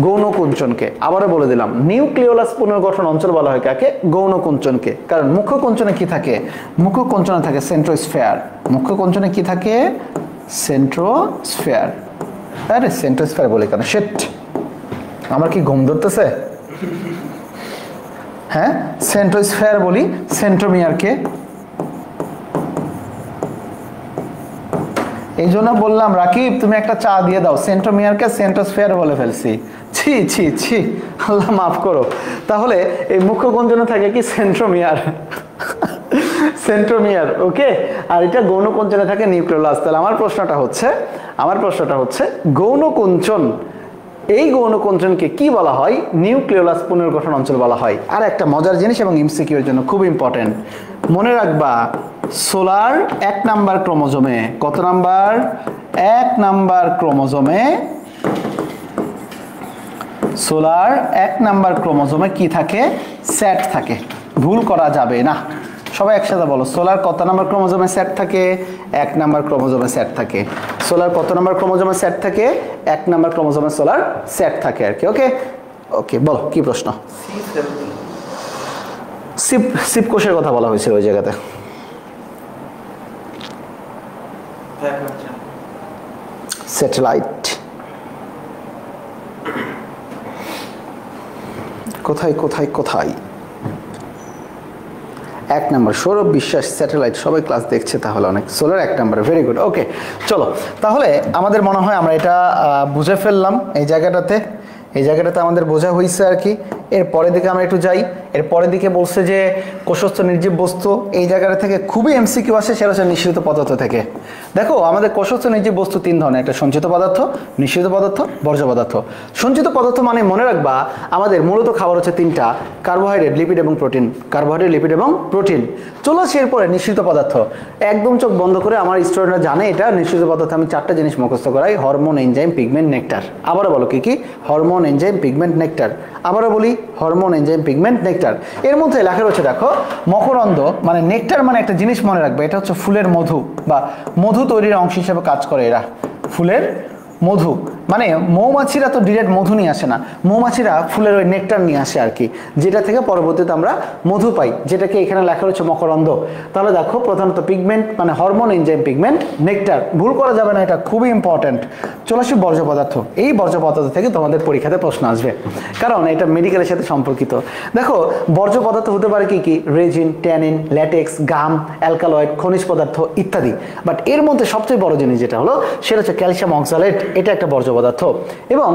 গৌণকুঞ্চনকে। আবারও বলে দিলাম, নিউক্লিওলাস পুনর্গঠন অঞ্চল বলা হয় কাকে? গৌণকুঞ্চনকে। কারণ মুখ্যকুঞ্চনে কি থাকে? মুখ্যকুঞ্চনে থাকে সেন্ট্রোস্ফিয়ার। মুখ্যকুঞ্চনে কি থাকে? সেন্ট্রোস্ফিয়ার। আরে সেন্ট্রোস্ফিয়ার বলে কেন? শিট, আমার কি ঘুম ধরতেছে? হ্যাঁ, সেন্ট্রোস্ফিয়ার বলি সেন্ট্রোমিয়ারকে। এই জন্য বললাম রাকিব তুমি একটা চা দিয়ে দাও। সেন্ট্রোমিয়ারকে সেন্ট্রোস্ফিয়ার বলে ফেলছি, ছি ছি ছি, আল্লাহ মাফ করো। তাহলে এই মুখ্যকুঞ্চনে থাকে কি? সেন্ট্রোমিয়ার, সেন্ট্রোমিয়ার, ওকে। আর এটা গৌণকুঞ্চনে থাকে নিউক্লিওলাস। তাহলে আমার প্রশ্নটা হচ্ছে গৌণকুঞ্চন, এই গৌণকুঞ্চনকে কি বলা হয়? নিউক্লিওলাস পুনর্গঠন অঞ্চল বলা হয়। আর একটা মজার জিনিস এবং এমসিকিউ এর জন্য খুব ইম্পর্টেন্ট, মনে রাখবা সোলার 1 নাম্বার ক্রোমোজোমে, কত নাম্বার? 1 নাম্বার ক্রোমোজোমে, সোলার 1 নাম্বার ক্রোমোজোমে কি থাকে? স্যাট থাকে, ভুল করা যাবে না। সবাই একসাথে বলো, সোলার কত নাম্বার ক্রোমোজোমে স্যাট থাকে? 1 নাম্বার ক্রোমোজোমে স্যাট থাকে। সোলার কত নাম্বার ক্রোমোজোমে স্যাট থাকে? 1 নাম্বার ক্রোমোজোমে সোলার স্যাট থাকে আর কি। ওকে ওকে, বলো কি প্রশ্ন? সিপ, সিপ কোষের কথা বলা হয়েছিল ওই জায়গাতে। স্যাটেলাইট কোথায় কোথায় কোথায়? 1 নাম্বার সৌরভ বিশ্বাস, স্যাটেলাইট। সবাই ক্লাস দেখছে তাহলে অনেক। Solar 1 number, very good. Okay চলো, তাহলে আমাদের মনে হয় আমরা এটা বুঝে ফেললাম। এই জায়গাটাতে আমাদের বোঝা হয়েছে আর কি। এর পরের দিকে আমরা একটু যাই। এর পরের দিকে বলছে যে কোষস্থ নির্জীব বস্তু, এই জায়গাটা থেকে খুবই এমসিকিউ আসে, সেটা হচ্ছে নিঃসৃত পদার্থ থেকে। দেখো আমাদের কোষস্থ নির্জীব বস্তু 3 ধরনের, একটা সঞ্চিত পদার্থ, নিঃসৃত পদার্থ, বর্জ্য পদার্থ। সঞ্চিত পদার্থ মানে মনে রাখবা আমাদের মূলত খাবার হচ্ছে 3টা, কার্বোহাইড্রেট, লিপিড এবং প্রোটিন। কার্বোহাইড্রেট, লিপিড এবং প্রোটিন। চলো আসি এরপরে নিঃসৃত পদার্থ। একদম চোখ বন্ধ করে, আমার স্টুডেন্টরা জানে এটা নিঃসৃত পদার্থ। আমি 4টা জিনিস মুখস্থ করাই, হরমোন, এনজাইম, পিগমেন্ট, নেকটার। আবারও বলো কি কি? Hormone, enzyme, pigment, nectar. আবারও বলি, হরমোন, এনজাইম, পিগমেন্ট, নেকটার। এর মধ্যে লেখা রয়েছে দেখো মকরন্দ, মানে নেকটার মানে একটা জিনিস মনে রাখবে, এটা হচ্ছে ফুলের মধু বা মধু তৈরির অংশ হিসেবে কাজ করে। এরা ফুলের মধু, মানে মৌমাছিরা তো ডিরেক্ট মধু নিয়ে আসে না, মৌমাছিরা ফুলের ওই নেকটার নিয়ে আসে আর কি, যেটা থেকে পরবর্তীতে আমরা মধু পাই, যেটাকে এখানে লেখা রয়েছে মকরন্দ। তাহলে দেখো প্রধানত পিগমেন্ট মানে হরমোন, এনজাইম, পিগমেন্ট, নেকটার, ভুল করা যাবে না, এটা খুবই ইম্পর্টেন্ট। চলে আসি বর্জ্য পদার্থ। এই বর্জ্য পদার্থ থেকে তোমাদের পরীক্ষাতে প্রশ্ন আসবে, কারণ এটা মেডিকেলের সাথে সম্পর্কিত। দেখো বর্জ্য পদার্থ হতে পারে কি কি? Resin, tannin, latex, gum, alkaloid, খনিজ পদার্থ ইত্যাদি। বাট এর মধ্যে সবচেয়ে বড় জিনিস যেটা হলো সেটা হচ্ছে ক্যালসিয়াম অক্সালেট, এটা একটা বর্জ্য পদার্থ। এবং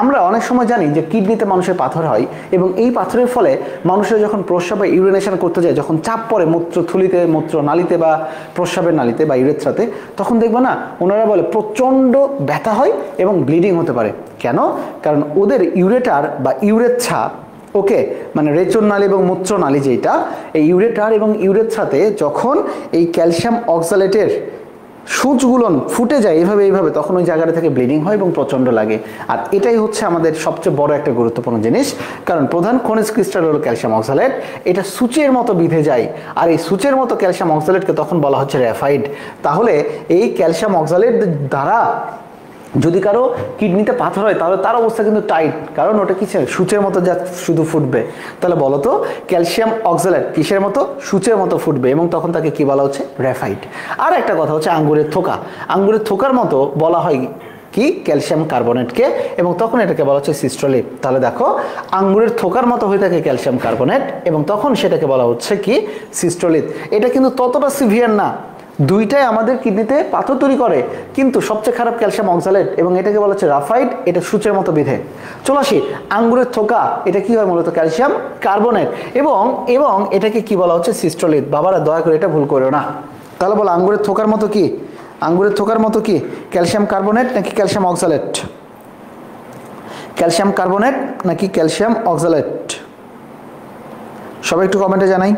আমরা অনেক সময় জানি যে কিডনিতে মানুষের পাথর হয়, এবং এই পাথরের ফলে মানুষের যখন প্রস্রাবে ইউরিনেশন করতে যায়, যখন চাপ পড়ে মূত্রথলিতে, মূত্রনালীতে বা প্রস্রাবের নালীতে বা ইউরেথ্রাতে, তখন দেখবে না ওনারা বলে প্রচণ্ড ব্যথা হয় এবং ব্লিডিং হতে পারে। কেন? কারণ ওদের ইউরেটার বা ইউরেথ্রা, ওকে, মানে রেচন নালী এবং মূত্রনালী যেটা, এই ইউরেটার এবং ইউরেথ্রাতে যখন এই ক্যালসিয়াম অক্সালেটের সূচগুলন ফুটে যায় এইভাবে, তখন ওই জায়গাটা থেকে ব্লিডিং হয় এবং প্রচণ্ড লাগে। আর এটাই হচ্ছে আমাদের সবচেয়ে বড় একটা গুরুত্বপূর্ণ জিনিস, কারণ প্রধান খনিজ ক্রিস্টাল হলো ক্যালসিয়াম অক্সালেট। এটা সূচের মতো বিঁধে যায়, আর এই সূচের মতো ক্যালসিয়াম অক্সালেটকে তখন বলা হচ্ছে র্যাফাইড। তাহলে এই ক্যালসিয়াম অক্সালেট দ্বারা যদি কারো কিডনিতে পাথর হয়, তাহলে তার অবস্থা কিন্তু টাইট, কারণ ওটা কিসে? সূচের মতো যা শুধু ফুটবে। তাহলে বলো তো ক্যালসিয়াম অক্সালেট কিসের মতো? সূচের মতো ফুটবে, এবং তখন তাকে কি বলা হচ্ছে? র্যাফাইড। আর একটা কথা হচ্ছে আঙ্গুরের থোকা, আঙ্গুরের থোকার মতো বলা হয় কি ক্যালসিয়াম কার্বনেটকে, এবং তখন এটাকে বলা হচ্ছে সিস্টোলিপ। তাহলে দেখো আঙ্গুরের থোকার মতো হয়ে থাকে ক্যালসিয়াম কার্বনেট, এবং তখন সেটাকে বলা হচ্ছে কি? সিস্টোলিপ। এটা কিন্তু ততটা সিভিয়ার না, 2টাই আমাদের কিডনিতে পাথর তৈরি করে, কিন্তু সবচেয়ে খারাপ ক্যালসিয়াম অক্সালেট, এবং এটাকে বলা হচ্ছে রাফাইড, এটা সূচের মতো বিধে। চলে আসি আঙ্গুরের থোকা, এটা কি হয়? মূলত ক্যালসিয়াম কার্বনেট, এবং এটাকে কি বলা হচ্ছে? সিস্টোলিত। বাবারা দয়া করে এটা ভুল করো না। তাহলে বলো আঙ্গুরের থোকার মতো কি? আঙ্গুরের থোকার মতো কি? ক্যালসিয়াম কার্বনেট নাকি ক্যালসিয়াম অক্সালেট? ক্যালসিয়াম কার্বনেট নাকি ক্যালসিয়াম অক্সালেট? সবাই একটু কমেন্টে জানাই।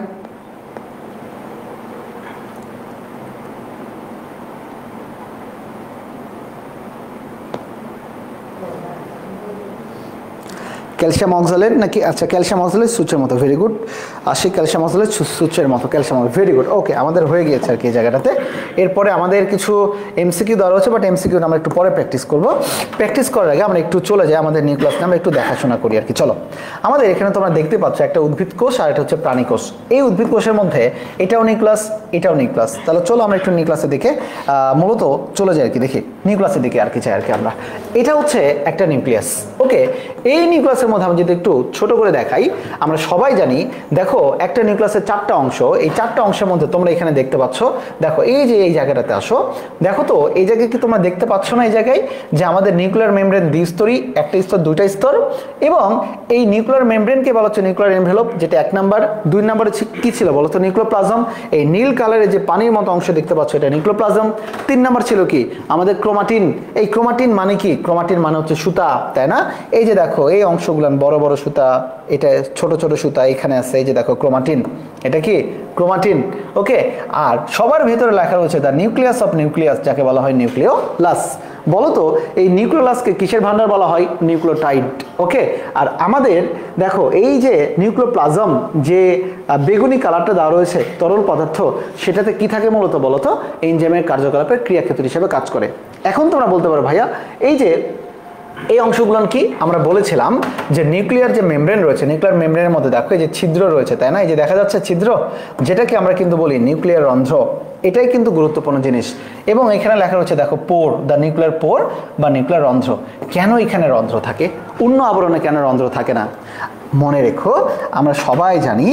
ক্যালসিয়াম অক্সালেট নাকি? আচ্ছা, ক্যালসিয়াম অক্সালেট সুচের মতো, ভেরি গুড। আসি ক্যালসিয়াম অক্সালেট সুচের মতো, ক্যালসিয়াম, ভেরি গুড। ওকে, আমাদের হয়ে গিয়েছে আর কি এই জায়গাটাতে। এরপরে আমাদের কিছু এমসিকিউ দেওয়া হচ্ছে, বাট এমসিকিউ আমরা একটু পরে প্র্যাকটিস করব। প্র্যাকটিস করার আগে আমরা একটু চলে যাই আমাদের নিউক্লিয়াস, আমরা একটু দেখাশোনা করি আর কি। চলো, আমাদের এখানে তোমরা দেখতে পাচ্ছ একটা উদ্ভিদ কোষ আর এটা হচ্ছে প্রাণী কোষ। এই উদ্ভিদ কোষের মধ্যে এটাও নিউক্লিয়াস, এটাও নিউক্লিয়াস। তাহলে চলো আমরা একটু নিউক্লিয়াসের দিকে মূলত চলে যাই আর কি, দেখি নিউক্লিয়াসের দিকে আর কি চাই আর কি আমরা। এটা হচ্ছে একটা নিউক্লিয়াস। ওকে, এই নিউক্লিয়াসের মধ্যে আমি যদি একটু ছোট করে দেখাই, আমরা সবাই জানি, দেখো একটা নিউক্লিয়াসের চারটা অংশ, এই চারটা অংশের মধ্যে তোমরা এখানে দেখতে পাচ্ছ, দেখো এই যে এই জায়গাটাতে আসো, দেখো তো এই জায়গায় কি তোমরা দেখতে পাচ্ছ না এই জায়গায় যে আমাদের নিউক্লিয়ার মেমব্রেন দুই স্তরই, একটা স্তর দুইটা স্তর, এবং এই নিউক্লিয়ার মেমব্রেনকে বলা হচ্ছে নিউক্লিয়ার এনভেলপ, যেটা এক নাম্বার। দুই নাম্বারে কি ছিল বলো তো? নিউক্লিওপ্লাজম, এই নীল কালারের যে পানির মতো অংশ দেখতে পাচ্ছ এটা নিউক্লিওপ্লাজম। তিন নাম্বার ছিল কি আমাদের ক্রোমাটিন। এই ক্রোমাটিন মানে কি? ক্রোমাটিন মানে হচ্ছে সুতা, তাই না? এই যে দেখো এই অংশগুলো বড় বড় সুতা, এটা ছোট ছোট সুতা এখানে আছে, এই যে দেখো ক্রোমাটিন, এটা কি ক্রোমাটিন। ওকে, আর সবার ভেতরে লেখা রয়েছে দা নিউক্লিয়াস অফ নিউক্লিয়াস, যাকে বলা হয় নিউক্লিওলাস। বলতো এই নিউক্লিওলাসকে কিসের ভান্ডার বলা হয়? নিউক্লিওটাইড। ওকে, আর আমাদের দেখো এই যে নিউক্লিওপ্লাজম, যে বেগুনি কালারটা দেওয়া রয়েছে তরল পদার্থ, সেটাতে কি থাকে মূলত বলতো? এনজাইমের কার্যকলাপের ক্রিয়াক্ষেত্র হিসেবে কাজ করে। এখন তোমরা বলতে পারো ভাইয়া এই যে এই অংশগুলো কি? আমরা বলেছিলাম যে নিউক্লিয়ার যে মেমব্রেন রয়েছে, নিউক্লিয়ার মেমব্রেনের মধ্যে দেখো এই যে ছিদ্র রয়েছে, তাই না? এই যে দেখা যাচ্ছে ছিদ্র, যেটাকে আমরা কিন্তু বলি নিউক্লিয়ার রন্ধ্র, এটাই কিন্তু গুরুত্বপূর্ণ জিনিস। এবং এখানে লেখা রয়েছে দেখো পোর, দ্য নিউক্লিয়ার পোর বা নিউক্লিয়ার রন্ধ্র। কেন এখানে রন্ধ্র থাকে, অন্য আবরণে কেন রন্ধ্র থাকে না? মনে রেখো আমরা সবাই জানি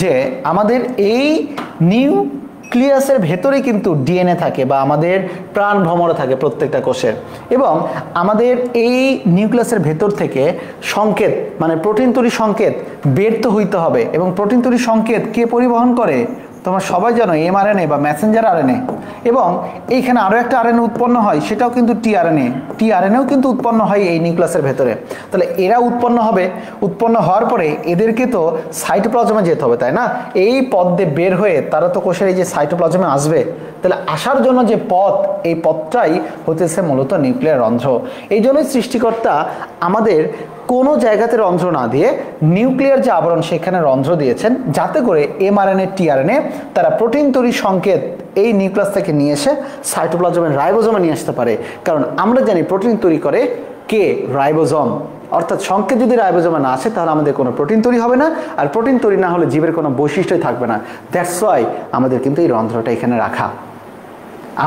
যে আমাদের এই নিউক্লিয়াসের ভেতরে কিন্তু ডিএনএ থাকে বা আমাদের প্রাণ ভ্রমর থাকে প্রত্যেকটা কোষের, এবং আমাদের এই নিউক্লিয়াসের ভেতর থেকে সংকেত মানে প্রোটিন তৈরি সংকেত বের তো হইতে হবে, এবং প্রোটিন তৈরি সংকেত কে পরিবহন করে? তোমরা সবাই জানো এমআরএনএ বা মেসেঞ্জার আরএনএ, এবং এইখানে আরও একটা আরএনএ উৎপন্ন হয়, সেটাও কিন্তু টিআরএনএ। টিআরএনএও কিন্তু উৎপন্ন হয় এই নিউক্লিয়াসের ভেতরে। তাহলে এরা উৎপন্ন হবে, উৎপন্ন হওয়ার পরে এদেরকে তো সাইটোপ্লাজমে যেতে হবে, তাই না? এই পথ দিয়ে বের হয়ে তারা তো কোষের এই যে সাইটোপ্লাজমে আসবে, তাহলে আসার জন্য যে পথ, এই পথটাই হতেছে মূলত নিউক্লিয়ার রন্ধ্র। এই জন্যই সৃষ্টিকর্তা আমাদের কোনো জায়গাতে রন্ধ্র না দিয়ে নিউক্লিয়ার যে আবরণ সেখানে রন্ধ্র দিয়েছেন, যাতে করে এমআরএনএ টিআরএনএ তারা প্রোটিন তৈরি সংকেত এই নিউক্লিয়াস থেকে নিয়ে এসে সাইটোপ্লাজমের রাইবোজোমে নিয়ে আসতে পারে। কারণ আমরা জানি প্রোটিন তৈরি করে কে? রাইবোজোম। অর্থাৎ সংকেত যদি রাইবোজোমে না আসে তাহলে আমাদের কোনো প্রোটিন তৈরি হবে না, আর প্রোটিন তৈরি না হলে জীবের কোনো বৈশিষ্ট্যই থাকবে না। দ্যাটস ওয়াই আমাদের কিন্তু এই রন্ধ্রটা এখানে রাখা,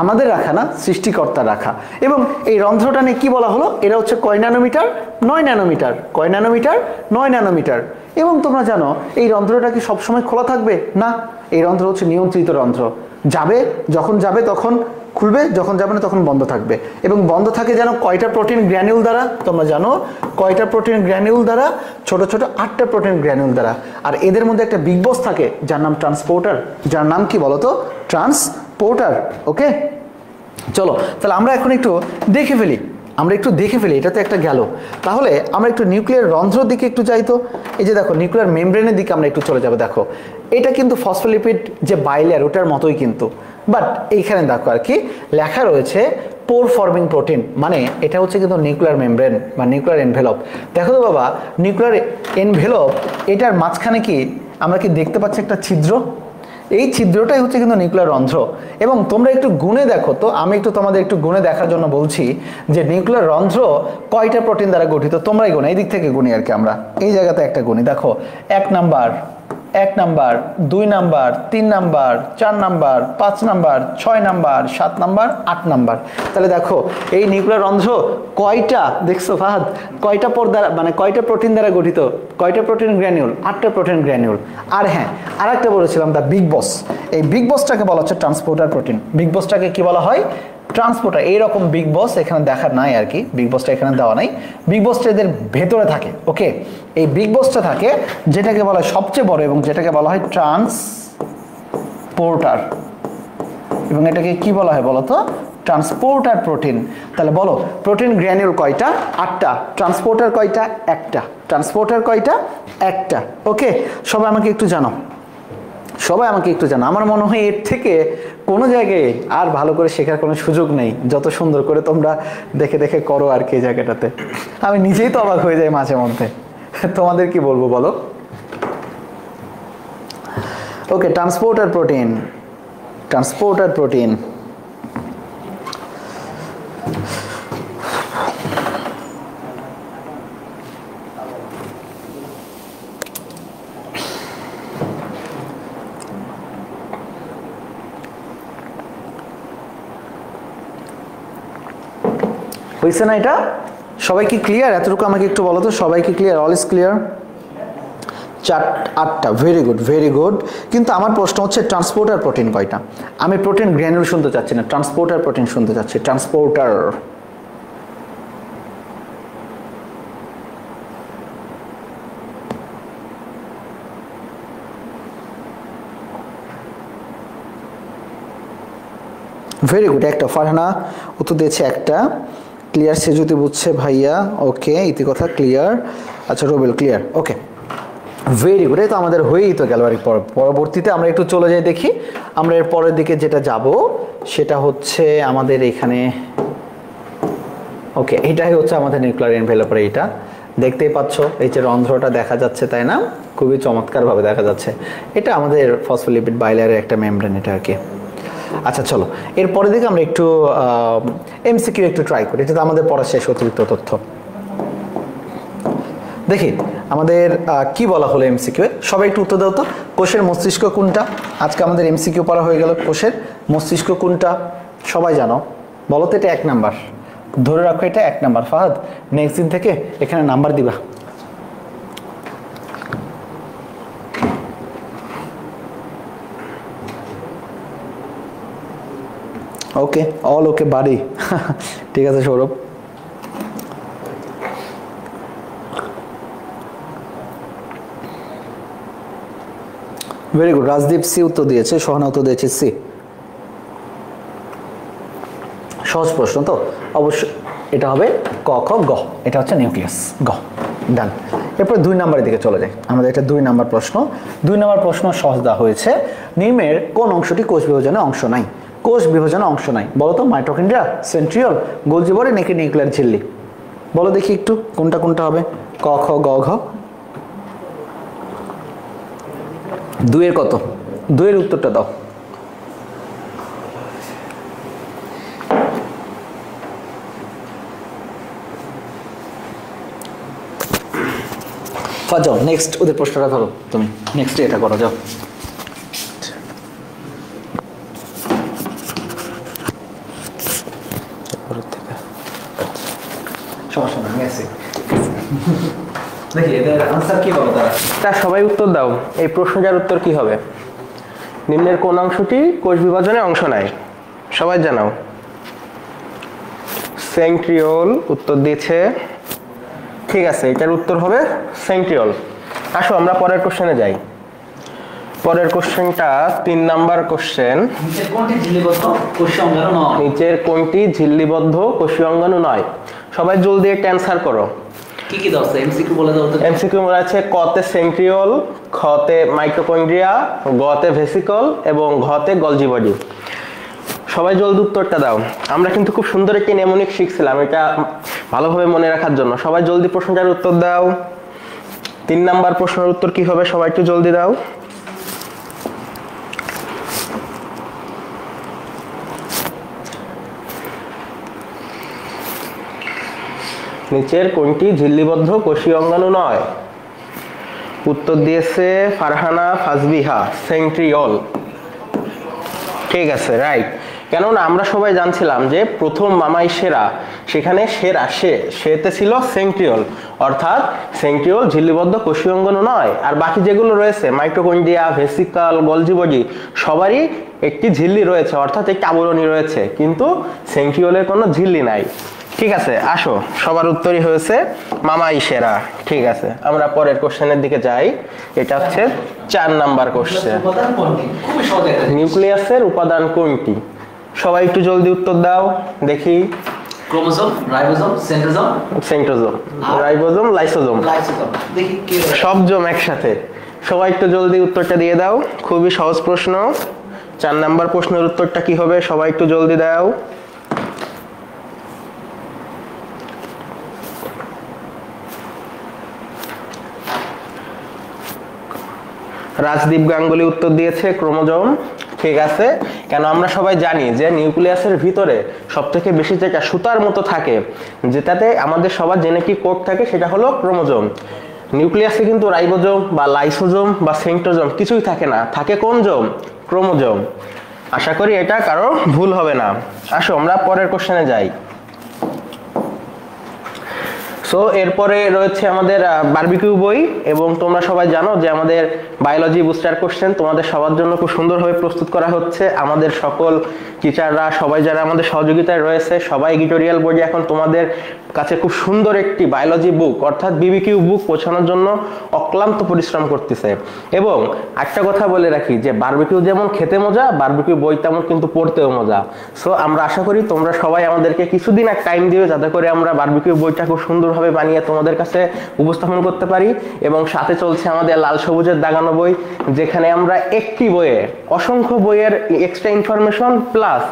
আমাদের রাখা না, সৃষ্টিকর্তার রাখা। এবং এই রন্ধ্রটা নিয়ে কি বলা হলো? এটা হচ্ছে কয় ন্যানোমিটার? 9 ন্যানোমিটার। কয় ন্যানোমিটার? 9 ন্যানোমিটার। এবং তোমরা জানো এই রন্ধ্রটা কি সবসময় খোলা থাকবে? না, এই রন্ধ্র হচ্ছে নিয়ন্ত্রিত রন্ধ্র, যাবে যখন যাবে তখন খুলবে, যখন যাবে না তখন বন্ধ থাকবে। এবং বন্ধ থাকে যেন কয়টা প্রোটিন গ্র্যানিউল দ্বারা? তোমরা জানো কয়টা প্রোটিন গ্র্যানিউল দ্বারা? ছোট ছোট 8টা প্রোটিন গ্র্যানিউল দ্বারা। আর এদের মধ্যে একটা বিগ বস থাকে যার নাম ট্রান্সপোর্টার, যার নাম কি বলতো? ট্রান্সপোর্টার। ওকে, চলো তাহলে আমরা এখন একটু দেখে ফেলি, এটা তো একটা গেল। তাহলে আমরা একটু নিউক্লিয়ার রন্ধ্রর দিকে একটু যাই তো। এই যে দেখো নিউক্লিয়ার মেমব্রেনের দিকে আমরা একটু চলে যাবো। দেখো এটা কিন্তু ফসফোলিপিড যে বাইলেয়ার ওটার মতোই কিন্তু, বাট এইখানে দেখো আর কি লেখা রয়েছে পোর ফর্মিং প্রোটিন, মানে এটা হচ্ছে কিন্তু নিউক্লিয়ার মেমব্রেন বা নিউক্লিয়ার এনভেলপ। দেখো তো বাবা, নিউক্লিয়ার এনভেলপ, এটার মাঝখানে কি আমরা কি দেখতে পাচ্ছি একটা ছিদ্র? এই ছিদ্রটাই হচ্ছে কিন্তু নিউক্লিয়ার রন্ধ্র। এবং তোমরা একটু গুণে দেখো তো, আমি একটু তোমাদের একটু গুণে দেখার জন্য বলছি যে নিউক্লিয়ার রন্ধ্র কয়টা প্রোটিন দ্বারা গঠিত। তোমরাই গুণে, এই দিক থেকে গুণি আর কি আমরা, এই জায়গাতে একটা গুণি। দেখো 1 number 2 number 3 number 4 number 5 number 6 number 7 number 8 number. তাহলে দেখো এই নিউক্লিয়ার রন্ধ্র কয়টা, দেখছো ফাহাদ, কয়টা পর্দা মানে কয়টা প্রোটিন দ্বারা গঠিত? কয়টা প্রোটিন গ্র্যানিউল? 8টা প্রোটিন গ্র্যানিউল। আর হ্যাঁ, আর একটা বলেছিলাম দা বিগ বস, এই বিগ বসটাকে বলা হচ্ছে ট্রান্সপোর্টার প্রোটিন। বিগ বসটাকে কি বলা হয়? ট্রান্সপোর্টার। এইরকম বিগ বস এখানে দেখা নাই আর কি, বিগ বসটা এখানে দেওয়া নাই, বিগ বসটা এদের ভেতরে থাকে। ওকে, এই বিগ বসটা থাকে যেটাকে বলা হয় সবচেয়ে বড়, এবং যেটাকে বলা হয় ট্রান্সপোর্টার, এবং এটাকে কি বলা হয় বলতো? Transporter protein. তাহলে বলো প্রোটিন গ্র্যানিউল কয়টা? 8টা। ট্রান্সপোর্টার কয়টা? 1টা। ট্রান্সপোর্টার কয়টা? 1টা। ওকে, সবাই আমাকে একটু জানো, আমার মনে হয় এর থেকে কোনো জায়গায় আর ভালো করে শেখার কোনো সুযোগ নেই, যত সুন্দর করে তোমরা দেখে দেখে করো আর কি জায়গাটাতে। আমি নিজেই তো অবাক হয়ে যাই মাঝে মধ্যে। তোমাদের কি বলবো বলো। Okay, transporter protein, transporter protein. হয়েছে না এটা? সবাই কি ক্লিয়ার? এতটুকু আমাকে একটু বলো তো, সবাই কি ক্লিয়ার? All is clear? চার, আটটা। Very good, very good. কিন্তু আমার প্রশ্ন হচ্ছে ট্রান্সপোর্টার প্রোটিন কয়টা? আমি প্রোটিন গ্র্যানুল শুনতে চাচ্ছি না, ট্রান্সপোর্টার প্রোটিন শুনতে চাচ্ছি। Transporter, very good. একটা ফারহানা উত্তর দিয়েছে একটা। ক্লিয়ার সে যদি বুঝছে ভাইয়া, ওকে, ইতি কথা ক্লিয়ার। আচ্ছা রবিল ক্লিয়ার, ওকে ভেরি গুড। এই তো আমাদের হয়েই তো গেল। পরবর্তীতে আমরা একটু চলে যাই, দেখি আমরা এর পরের দিকে যেটা যাব সেটা হচ্ছে আমাদের এখানে। ওকে, এটাই হচ্ছে আমাদের নিউক্লিয়ার এনভেলপার। এইটা দেখতেই পাচ্ছ, এই যে রন্ধ্রটা দেখা যাচ্ছে তাই না, খুবই চমৎকারভাবে দেখা যাচ্ছে। এটা আমাদের ফসফোলিপিড বাইলেয়ারের একটা মেমব্রেন, এটা আর কি। আচ্ছা চলো এরপরে দেখে আমরা একটু এমসিকিউ একটু ট্রাই করি। এটা তো আমাদের পড়া শেষ, অতিরিক্ত তথ্য। দেখি আমাদের কি বলা হলো এমসিকিউ, সবাই একটু উত্তর দাও তো। কোষের মস্তিষ্ক কোনটা? আজকে আমাদের এমসিকিউ পড়া হয়ে গেল। কোষের মস্তিষ্ক কোনটা সবাই জানো বলো তো। এটা এক নাম্বার, ধরে রাখো এটা এক নাম্বার। ফাহাদ নেক্সট দিন থেকে এখানে নাম্বার দিবা। ওকে, অল ওকে বাড়ি, ঠিক আছে Sourav. Very good, Rajdeep C উত্তর দিয়েছে, সোহানা উত্তর দিয়েছে সি। সহজ প্রশ্ন তো অবশ্য, এটা হবে ক খ গ, এটা হচ্ছে নিউক্লিয়াস, গ, ডান। এরপর দুই নম্বরের দিকে চলে যায় আমাদের, এটা দুই নম্বর প্রশ্ন। দুই নম্বর প্রশ্ন সহজ দেওয়া হয়েছে, নিম্নের কোন অংশটি কোষ বিভাজনে অংশ নাই? কোষ বিভাজনে অংশ নাই বলো তো, মাইটোকন্ড্রিয়া, সেন্ট্রিওল, গোলজি বডি নাকি নিউক্লিয়ার ঝিল্লি? বলো দেখি একটু কোনটা কোনটা হবে। ক খ গ ঘ। দুইয়ের কত? দুইয়ের উত্তরটা দাও। যাও নেক্সট, ওদের প্রশ্নটা ধরো তুমি, নেক্সট এটা করো, যাও। সবাই উত্তর দাও এই প্রশ্ন, যার উত্তর কি হবে? নিম্নের কোন অংশটি কোষ বিভাজনে অংশ নেয়? সবাই জানাও। সেন্ট্রিওল উত্তর দিয়েছে, ঠিক আছে, এটার উত্তর হবে সেন্ট্রিওল। আসো আমরা পরের কোশ্চেনে যাই। পরের কোশ্চেনটা 3 নাম্বার কোশ্চেন। নিচের কোনটি ঝিল্লিবদ্ধ কোষীয় অঙ্গাণু নয়? সবাই জলদি একটা অ্যান্সার করো। কি কি দরকার এমসিকিউ বলে দাও তো। এমসিকিউ বলা আছে ক তে সেন্ট্রিওল, খ তে মাইটোকন্ড্রিয়া, গ তে ভেসিকল এবং ঘ তে গলজি বডি। সবাই জলদি উত্তরটা দাও। আমরা কিন্তু খুব সুন্দর একটা নেমোনিক শিখছিলাম, এটা ভালোভাবে মনে রাখার জন্য সবাই জলদি প্রশ্নটার উত্তর দাও। 3 নাম্বার প্রশ্নের উত্তর কি হবে সবাই একটু জলদি দাও। নিচের কোনটি ঝিল্লিবদ্ধ কোষীয় অঙ্গাণু নয়? উত্তর দিয়েছে ফারহানা ফাজবিহা, সেন্ট্রিওল, ঠিক আছে, রাইট। কেননা আমরা সবাই জানছিলাম যে প্রথম মামাই সেরা, সেখানে সেরা সেতে ছিল সেন্ট্রিওল, অর্থাৎ সেন্ট্রিওল ঝিল্লিবদ্ধ কোষীয় অঙ্গাণু নয়। আর বাকি যেগুলো রয়েছে মাইটোকন্ড্রিয়া, ভেসিকাল, গলজি বডি, সবারই একটি ঝিল্লি রয়েছে, অর্থাৎ একটি আবরণী রয়েছে, কিন্তু সেন্ট্রিওলের কোনো ঝিল্লি নাই। ঠিক আছে, আসো, সবার উত্তরই হয়েছে মামাই সেরা, ঠিক আছে। আমরা পরের কোশ্চেনের দিকে যাই, এটা হচ্ছে 4 নাম্বার কোশ্চেন। নিউক্লিয়াসের উপাদান কোনটি? সবাই একটু জলদি উত্তর দাও দেখি। Chromosome, ribosome, সেন্ট্রোজোম, সেন্ট্রোজোম, ribosome, lysosome, lysosome, দেখি কি সব জোম একসাথে। সবাই একটু জলদি উত্তরটা দিয়ে দাও, খুবই সহজ প্রশ্ন। 4 নাম্বার প্রশ্নের উত্তরটা কি হবে সবাই একটু জলদি দাও। রাজদীপ গাঙ্গুলি উত্তর দিয়েছে ক্রোমোজোম। ঠিক আছে, কেন আমরা সবাই জানি যে নিউক্লিয়াসের ভিতরে সবথেকে বেশি যেটা সুতার মতো থাকে, যেটাতে আমাদের সবার জেনেটিক কোড থাকে, সেটা হলো ক্রোমোজোম। নিউক্লিয়াসে কিন্তু রাইবোজোম বা লাইসোজোম বা সেন্ট্রোজোম কিছুই থাকে না, থাকে কোন জোম? ক্রোমোজোম। আশা করি এটা কারো ভুল হবে না। আসো আমরা পরের কোশ্চেনে যাই। সো এরপরে রয়েছে আমাদের বারবিকিউ বই, এবং তোমরা সবাই জানো যে আমাদের বায়োলজি বুস্টার কোশ্চেন তোমাদের সবার জন্য খুব সুন্দরভাবে প্রস্তুত করা হচ্ছে। আমাদের সকল টিচাররা, সবাই যারা আমাদের সহযোগিতায় রয়েছে, সবাই এডিটোরিয়াল বোর্ডে এখন তোমাদের কাছে খুব সুন্দর একটি বায়োলজি বুক অর্থাৎ বিবিকিউ বুক পৌঁছানোর জন্য অক্লান্ত পরিশ্রম করতেছে। এবং একটা কথা বলে রাখি যে বারবিকিউ যেমন খেতে মজা, বারবিকিউ বই তেমন কিন্তু পড়তেও মজা। সো আমরা আশা করি তোমরা সবাই আমাদেরকে কিছুদিন এক টাইম দিবে, যাতে করে আমরা বারবিকিউ বইটা খুব সুন্দর বানিয়ে তোমাদের কাছে উপস্থাপন করতে পারি। এবং সাথে চলছে আমাদের লাল সবুজের দাগানো বই, যেখানে আমরা একটি বইয়ে অসংখ্য বইয়ের এক্সট্রা ইনফরমেশন প্লাস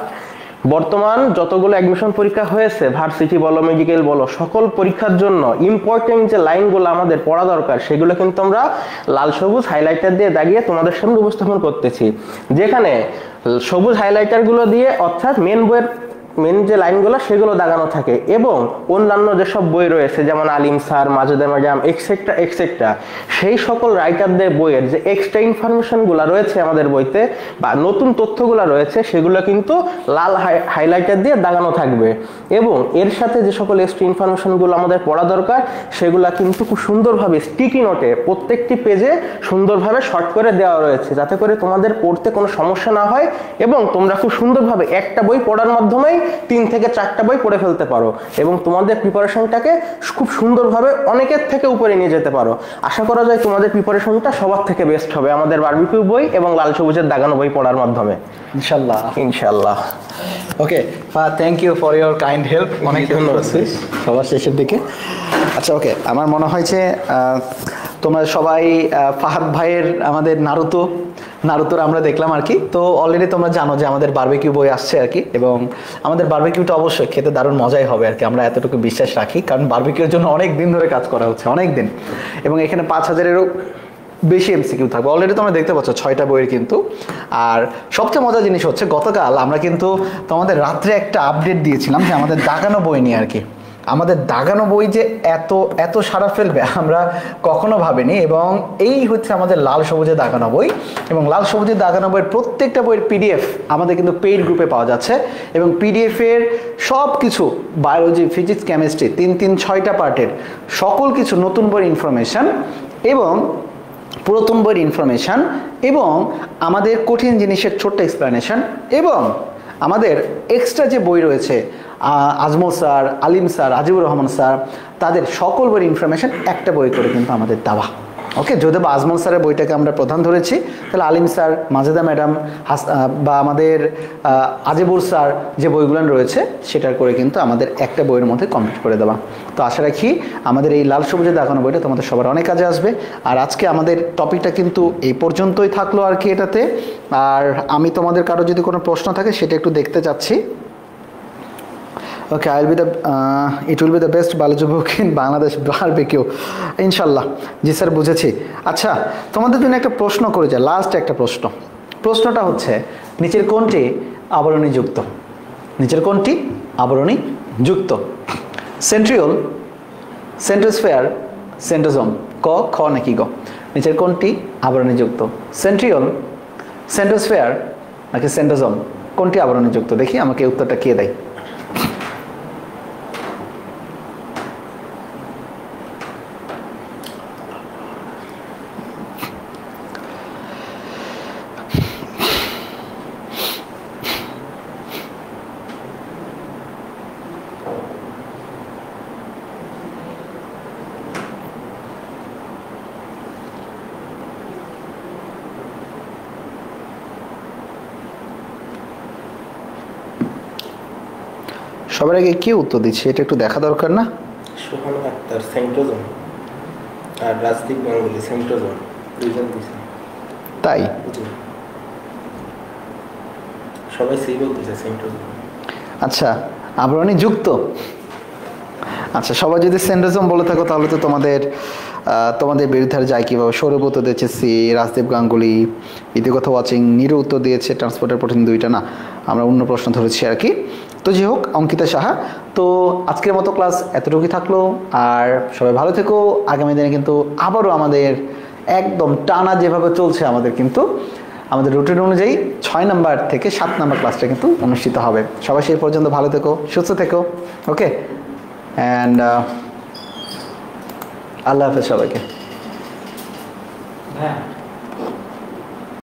বর্তমান যতগুলো অ্যাডমিশন পরীক্ষা হয়েছে, ভার্সিটি বলো, মেডিকেল বলো, সকল পরীক্ষার জন্য ইম্পর্টেন্ট যে লাইনগুলো আমাদের পড়া দরকার, সেগুলো কিন্তু আমরা লাল সবুজ হাইলাইটার দিয়ে দাগিয়ে তোমাদের সামনে উপস্থাপন করতেছি। যেখানে সবুজ হাইলাইটারগুলো দিয়ে অর্থাৎ মেন যে লাইনগুলো সেগুলো দাগানো থাকে, এবং অন্যান্য যেসব বই রয়েছে যেমন Alim sir, Majeda madam, etcetera etcetera, সেই সকল রাইটারদের বইয়ের যে এক্সট্রা ইনফরমেশনগুলো রয়েছে আমাদের বইতে বা নতুন তথ্যগুলো রয়েছে, সেগুলো কিন্তু লাল হাইলাইটার দিয়ে দাগানো থাকবে। এবং এর সাথে যে সকল এক্সট্রা ইনফরমেশনগুলো আমাদের পড়া দরকার, সেগুলো কিন্তু খুব সুন্দরভাবে স্টিকি নোটে প্রত্যেকটি পেজে সুন্দরভাবে শর্ট করে দেওয়া রয়েছে, যাতে করে তোমাদের পড়তে কোনো সমস্যা না হয় এবং তোমরা খুব সুন্দরভাবে একটা বই পড়ার মাধ্যমেই 3 থেকে 4টা বই পড়ে ফেলতে পারো এবং তোমাদের প্রিপারেশনটাকে খুব সুন্দরভাবে অনেকের থেকে উপরে নিয়ে যেতে পারো। আশা করা যায় তোমাদের প্রিপারেশনটা সবার থেকে বেস্ট হবে আমাদের বারবিকিউ বই এবং লাল সবুজের দাগানো বই পড়ার মাধ্যমে, ইনশাআল্লাহ ইনশাআল্লাহ। Okay, thank you for your kind help. অনেক ধন্যবাদ সবার শেষের দিকে। আচ্ছা, ওকে, আমার মনে হয় যে তোমরা সবাই ফাহাদ ভাইয়ের আমাদের নারুতোর আমরা দেখলাম আর কি। তো অলরেডি তোমরা জানো যে আমাদের বারবিকিউ বই আসছে আর কি, এবং আমাদের বারবিকিউটা অবশ্যই খেতে দারুণ মজাই হবে আর কি, আমরা এতটুকু বিশ্বাস রাখি, কারণ বারবিকিউর জন্য অনেক দিন ধরে কাজ করা হচ্ছে, অনেক দিন। এবং এখানে 5000-এরও বেশি এমসিকিউ থাকবে। অলরেডি তোমরা দেখতে পাচ্ছ 6টা বইয়ের কিন্তু। আর সবচেয়ে মজার জিনিস হচ্ছে গতকাল আমরা কিন্তু তোমাদের রাত্রে একটা আপডেট দিয়েছিলাম যে আমাদের দাগানো বই নিয়ে আর কি, আমাদের দাগানো বই যে এত এত সাড়া ফেলবে আমরা কখনো ভাবিনি। এবং এই হচ্ছে আমাদের লাল সবুজের দাগানো বই, এবং লাল সবুজের দাগানো বইয়ের প্রত্যেকটা বইয়ের পিডিএফ আমাদের কিন্তু পেইড গ্রুপে পাওয়া যাচ্ছে। এবং পিডিএফের সব কিছু বায়োলজি, ফিজিক্স, কেমিস্ট্রি 6টা পার্টের সকল কিছু, নতুন বইয়ের ইনফরমেশান এবং পুরাতন বইয়ের ইনফরমেশান এবং আমাদের কঠিন জিনিসের ছোট্ট এক্সপ্লানেশান এবং আমাদের এক্সট্রা যে বই রয়েছে Ajmal sir, Alim sir, আজিবুর রহমান sir, তাদের সকল বইয়ের ইনফরমেশান একটা বই করে কিন্তু আমাদের দেওয়া। ওকে, যদি বা আজমল স্যারের বইটাকে আমরা প্রধান ধরেছি, তাহলে আলিম স্যার, মাজেদা ম্যাডাম বা আমাদের আজিবুর স্যার যে বইগুলো রয়েছে সেটার করে কিন্তু আমাদের একটা বইয়ের মধ্যে কমপ্লিট করে দেওয়া। তো আশা রাখি আমাদের এই লাল সবুজে দেখানো বইটা তোমাদের সবার অনেক কাজে আসবে। আর আজকে আমাদের টপিকটা কিন্তু এই পর্যন্তই থাকলো আর কি এটাতে। আর আমি তোমাদের কারো যদি কোনো প্রশ্ন থাকে সেটা একটু দেখতে চাচ্ছি। Okay, it will be the best biology book in Bangladesh barbecue, ইনশাল্লাহ। জি স্যার, বুঝেছি। আচ্ছা, তোমাদের জন্য একটা প্রশ্ন করে যায়, লাস্ট একটা প্রশ্ন। প্রশ্নটা হচ্ছে, নিচের কোনটি আবরণী যুক্ত? নিচের কোনটি আবরণী যুক্ত? সেন্ট্রিওল, সেন্ট্রোস্ফেয়ার, সেন্ট্রোজোম, ক খ নাকি গ? নিচের কোনটি আবরণী যুক্ত? সেন্ট্রিওল, সেন্ট্রোস্ফেয়ার নাকি সেন্ট্রোজোম? কোনটি আবরণী যুক্ত? দেখি আমাকে উত্তরটা কে দেয়। সবার আগে কি উত্তর দিচ্ছে এটা একটু দেখা দরকার না? সুহান আক্তার সেন্ট্রোজোম আর রাজদীপ গাঙ্গুলি সেন্ট্রোজোম, দুইজন দিছে। তাই সবাই সেই বলতেছে সেন্ট্রোজোম। আচ্ছা, আবরণী যুক্ত। আচ্ছা, সবাই যদি সেন্ডোজম বলে থাকো তাহলে তো তোমাদের তোমাদের বিরুদ্ধে যায় কীভাবে? সৌরভত দিয়েছে, রাজদীপ গাঙ্গুলি ইতি কথা ওয়াচিং, নিরু উত্তর দিয়েছে ট্রান্সপোর্টের প্রথম দুইটা না, আমরা অন্য প্রশ্ন ধরেছি আর কি। তো যে হোক, অঙ্কিতা সাহা। তো আজকের মতো ক্লাস এতটুকুই থাকলো, আর সবাই ভালো থেকো। আগামী দিনে কিন্তু আবারও আমাদের একদম টানা যেভাবে চলছে আমাদের, কিন্তু আমাদের রুটিন অনুযায়ী 6 নম্বর থেকে 7 নম্বর ক্লাসটা কিন্তু অনুষ্ঠিত হবে। সবাই সেই পর্যন্ত ভালো থেকো, সুস্থ থেকো, ওকে? অ্যান্ড আল্লাহ হাফেজ সবাইকে।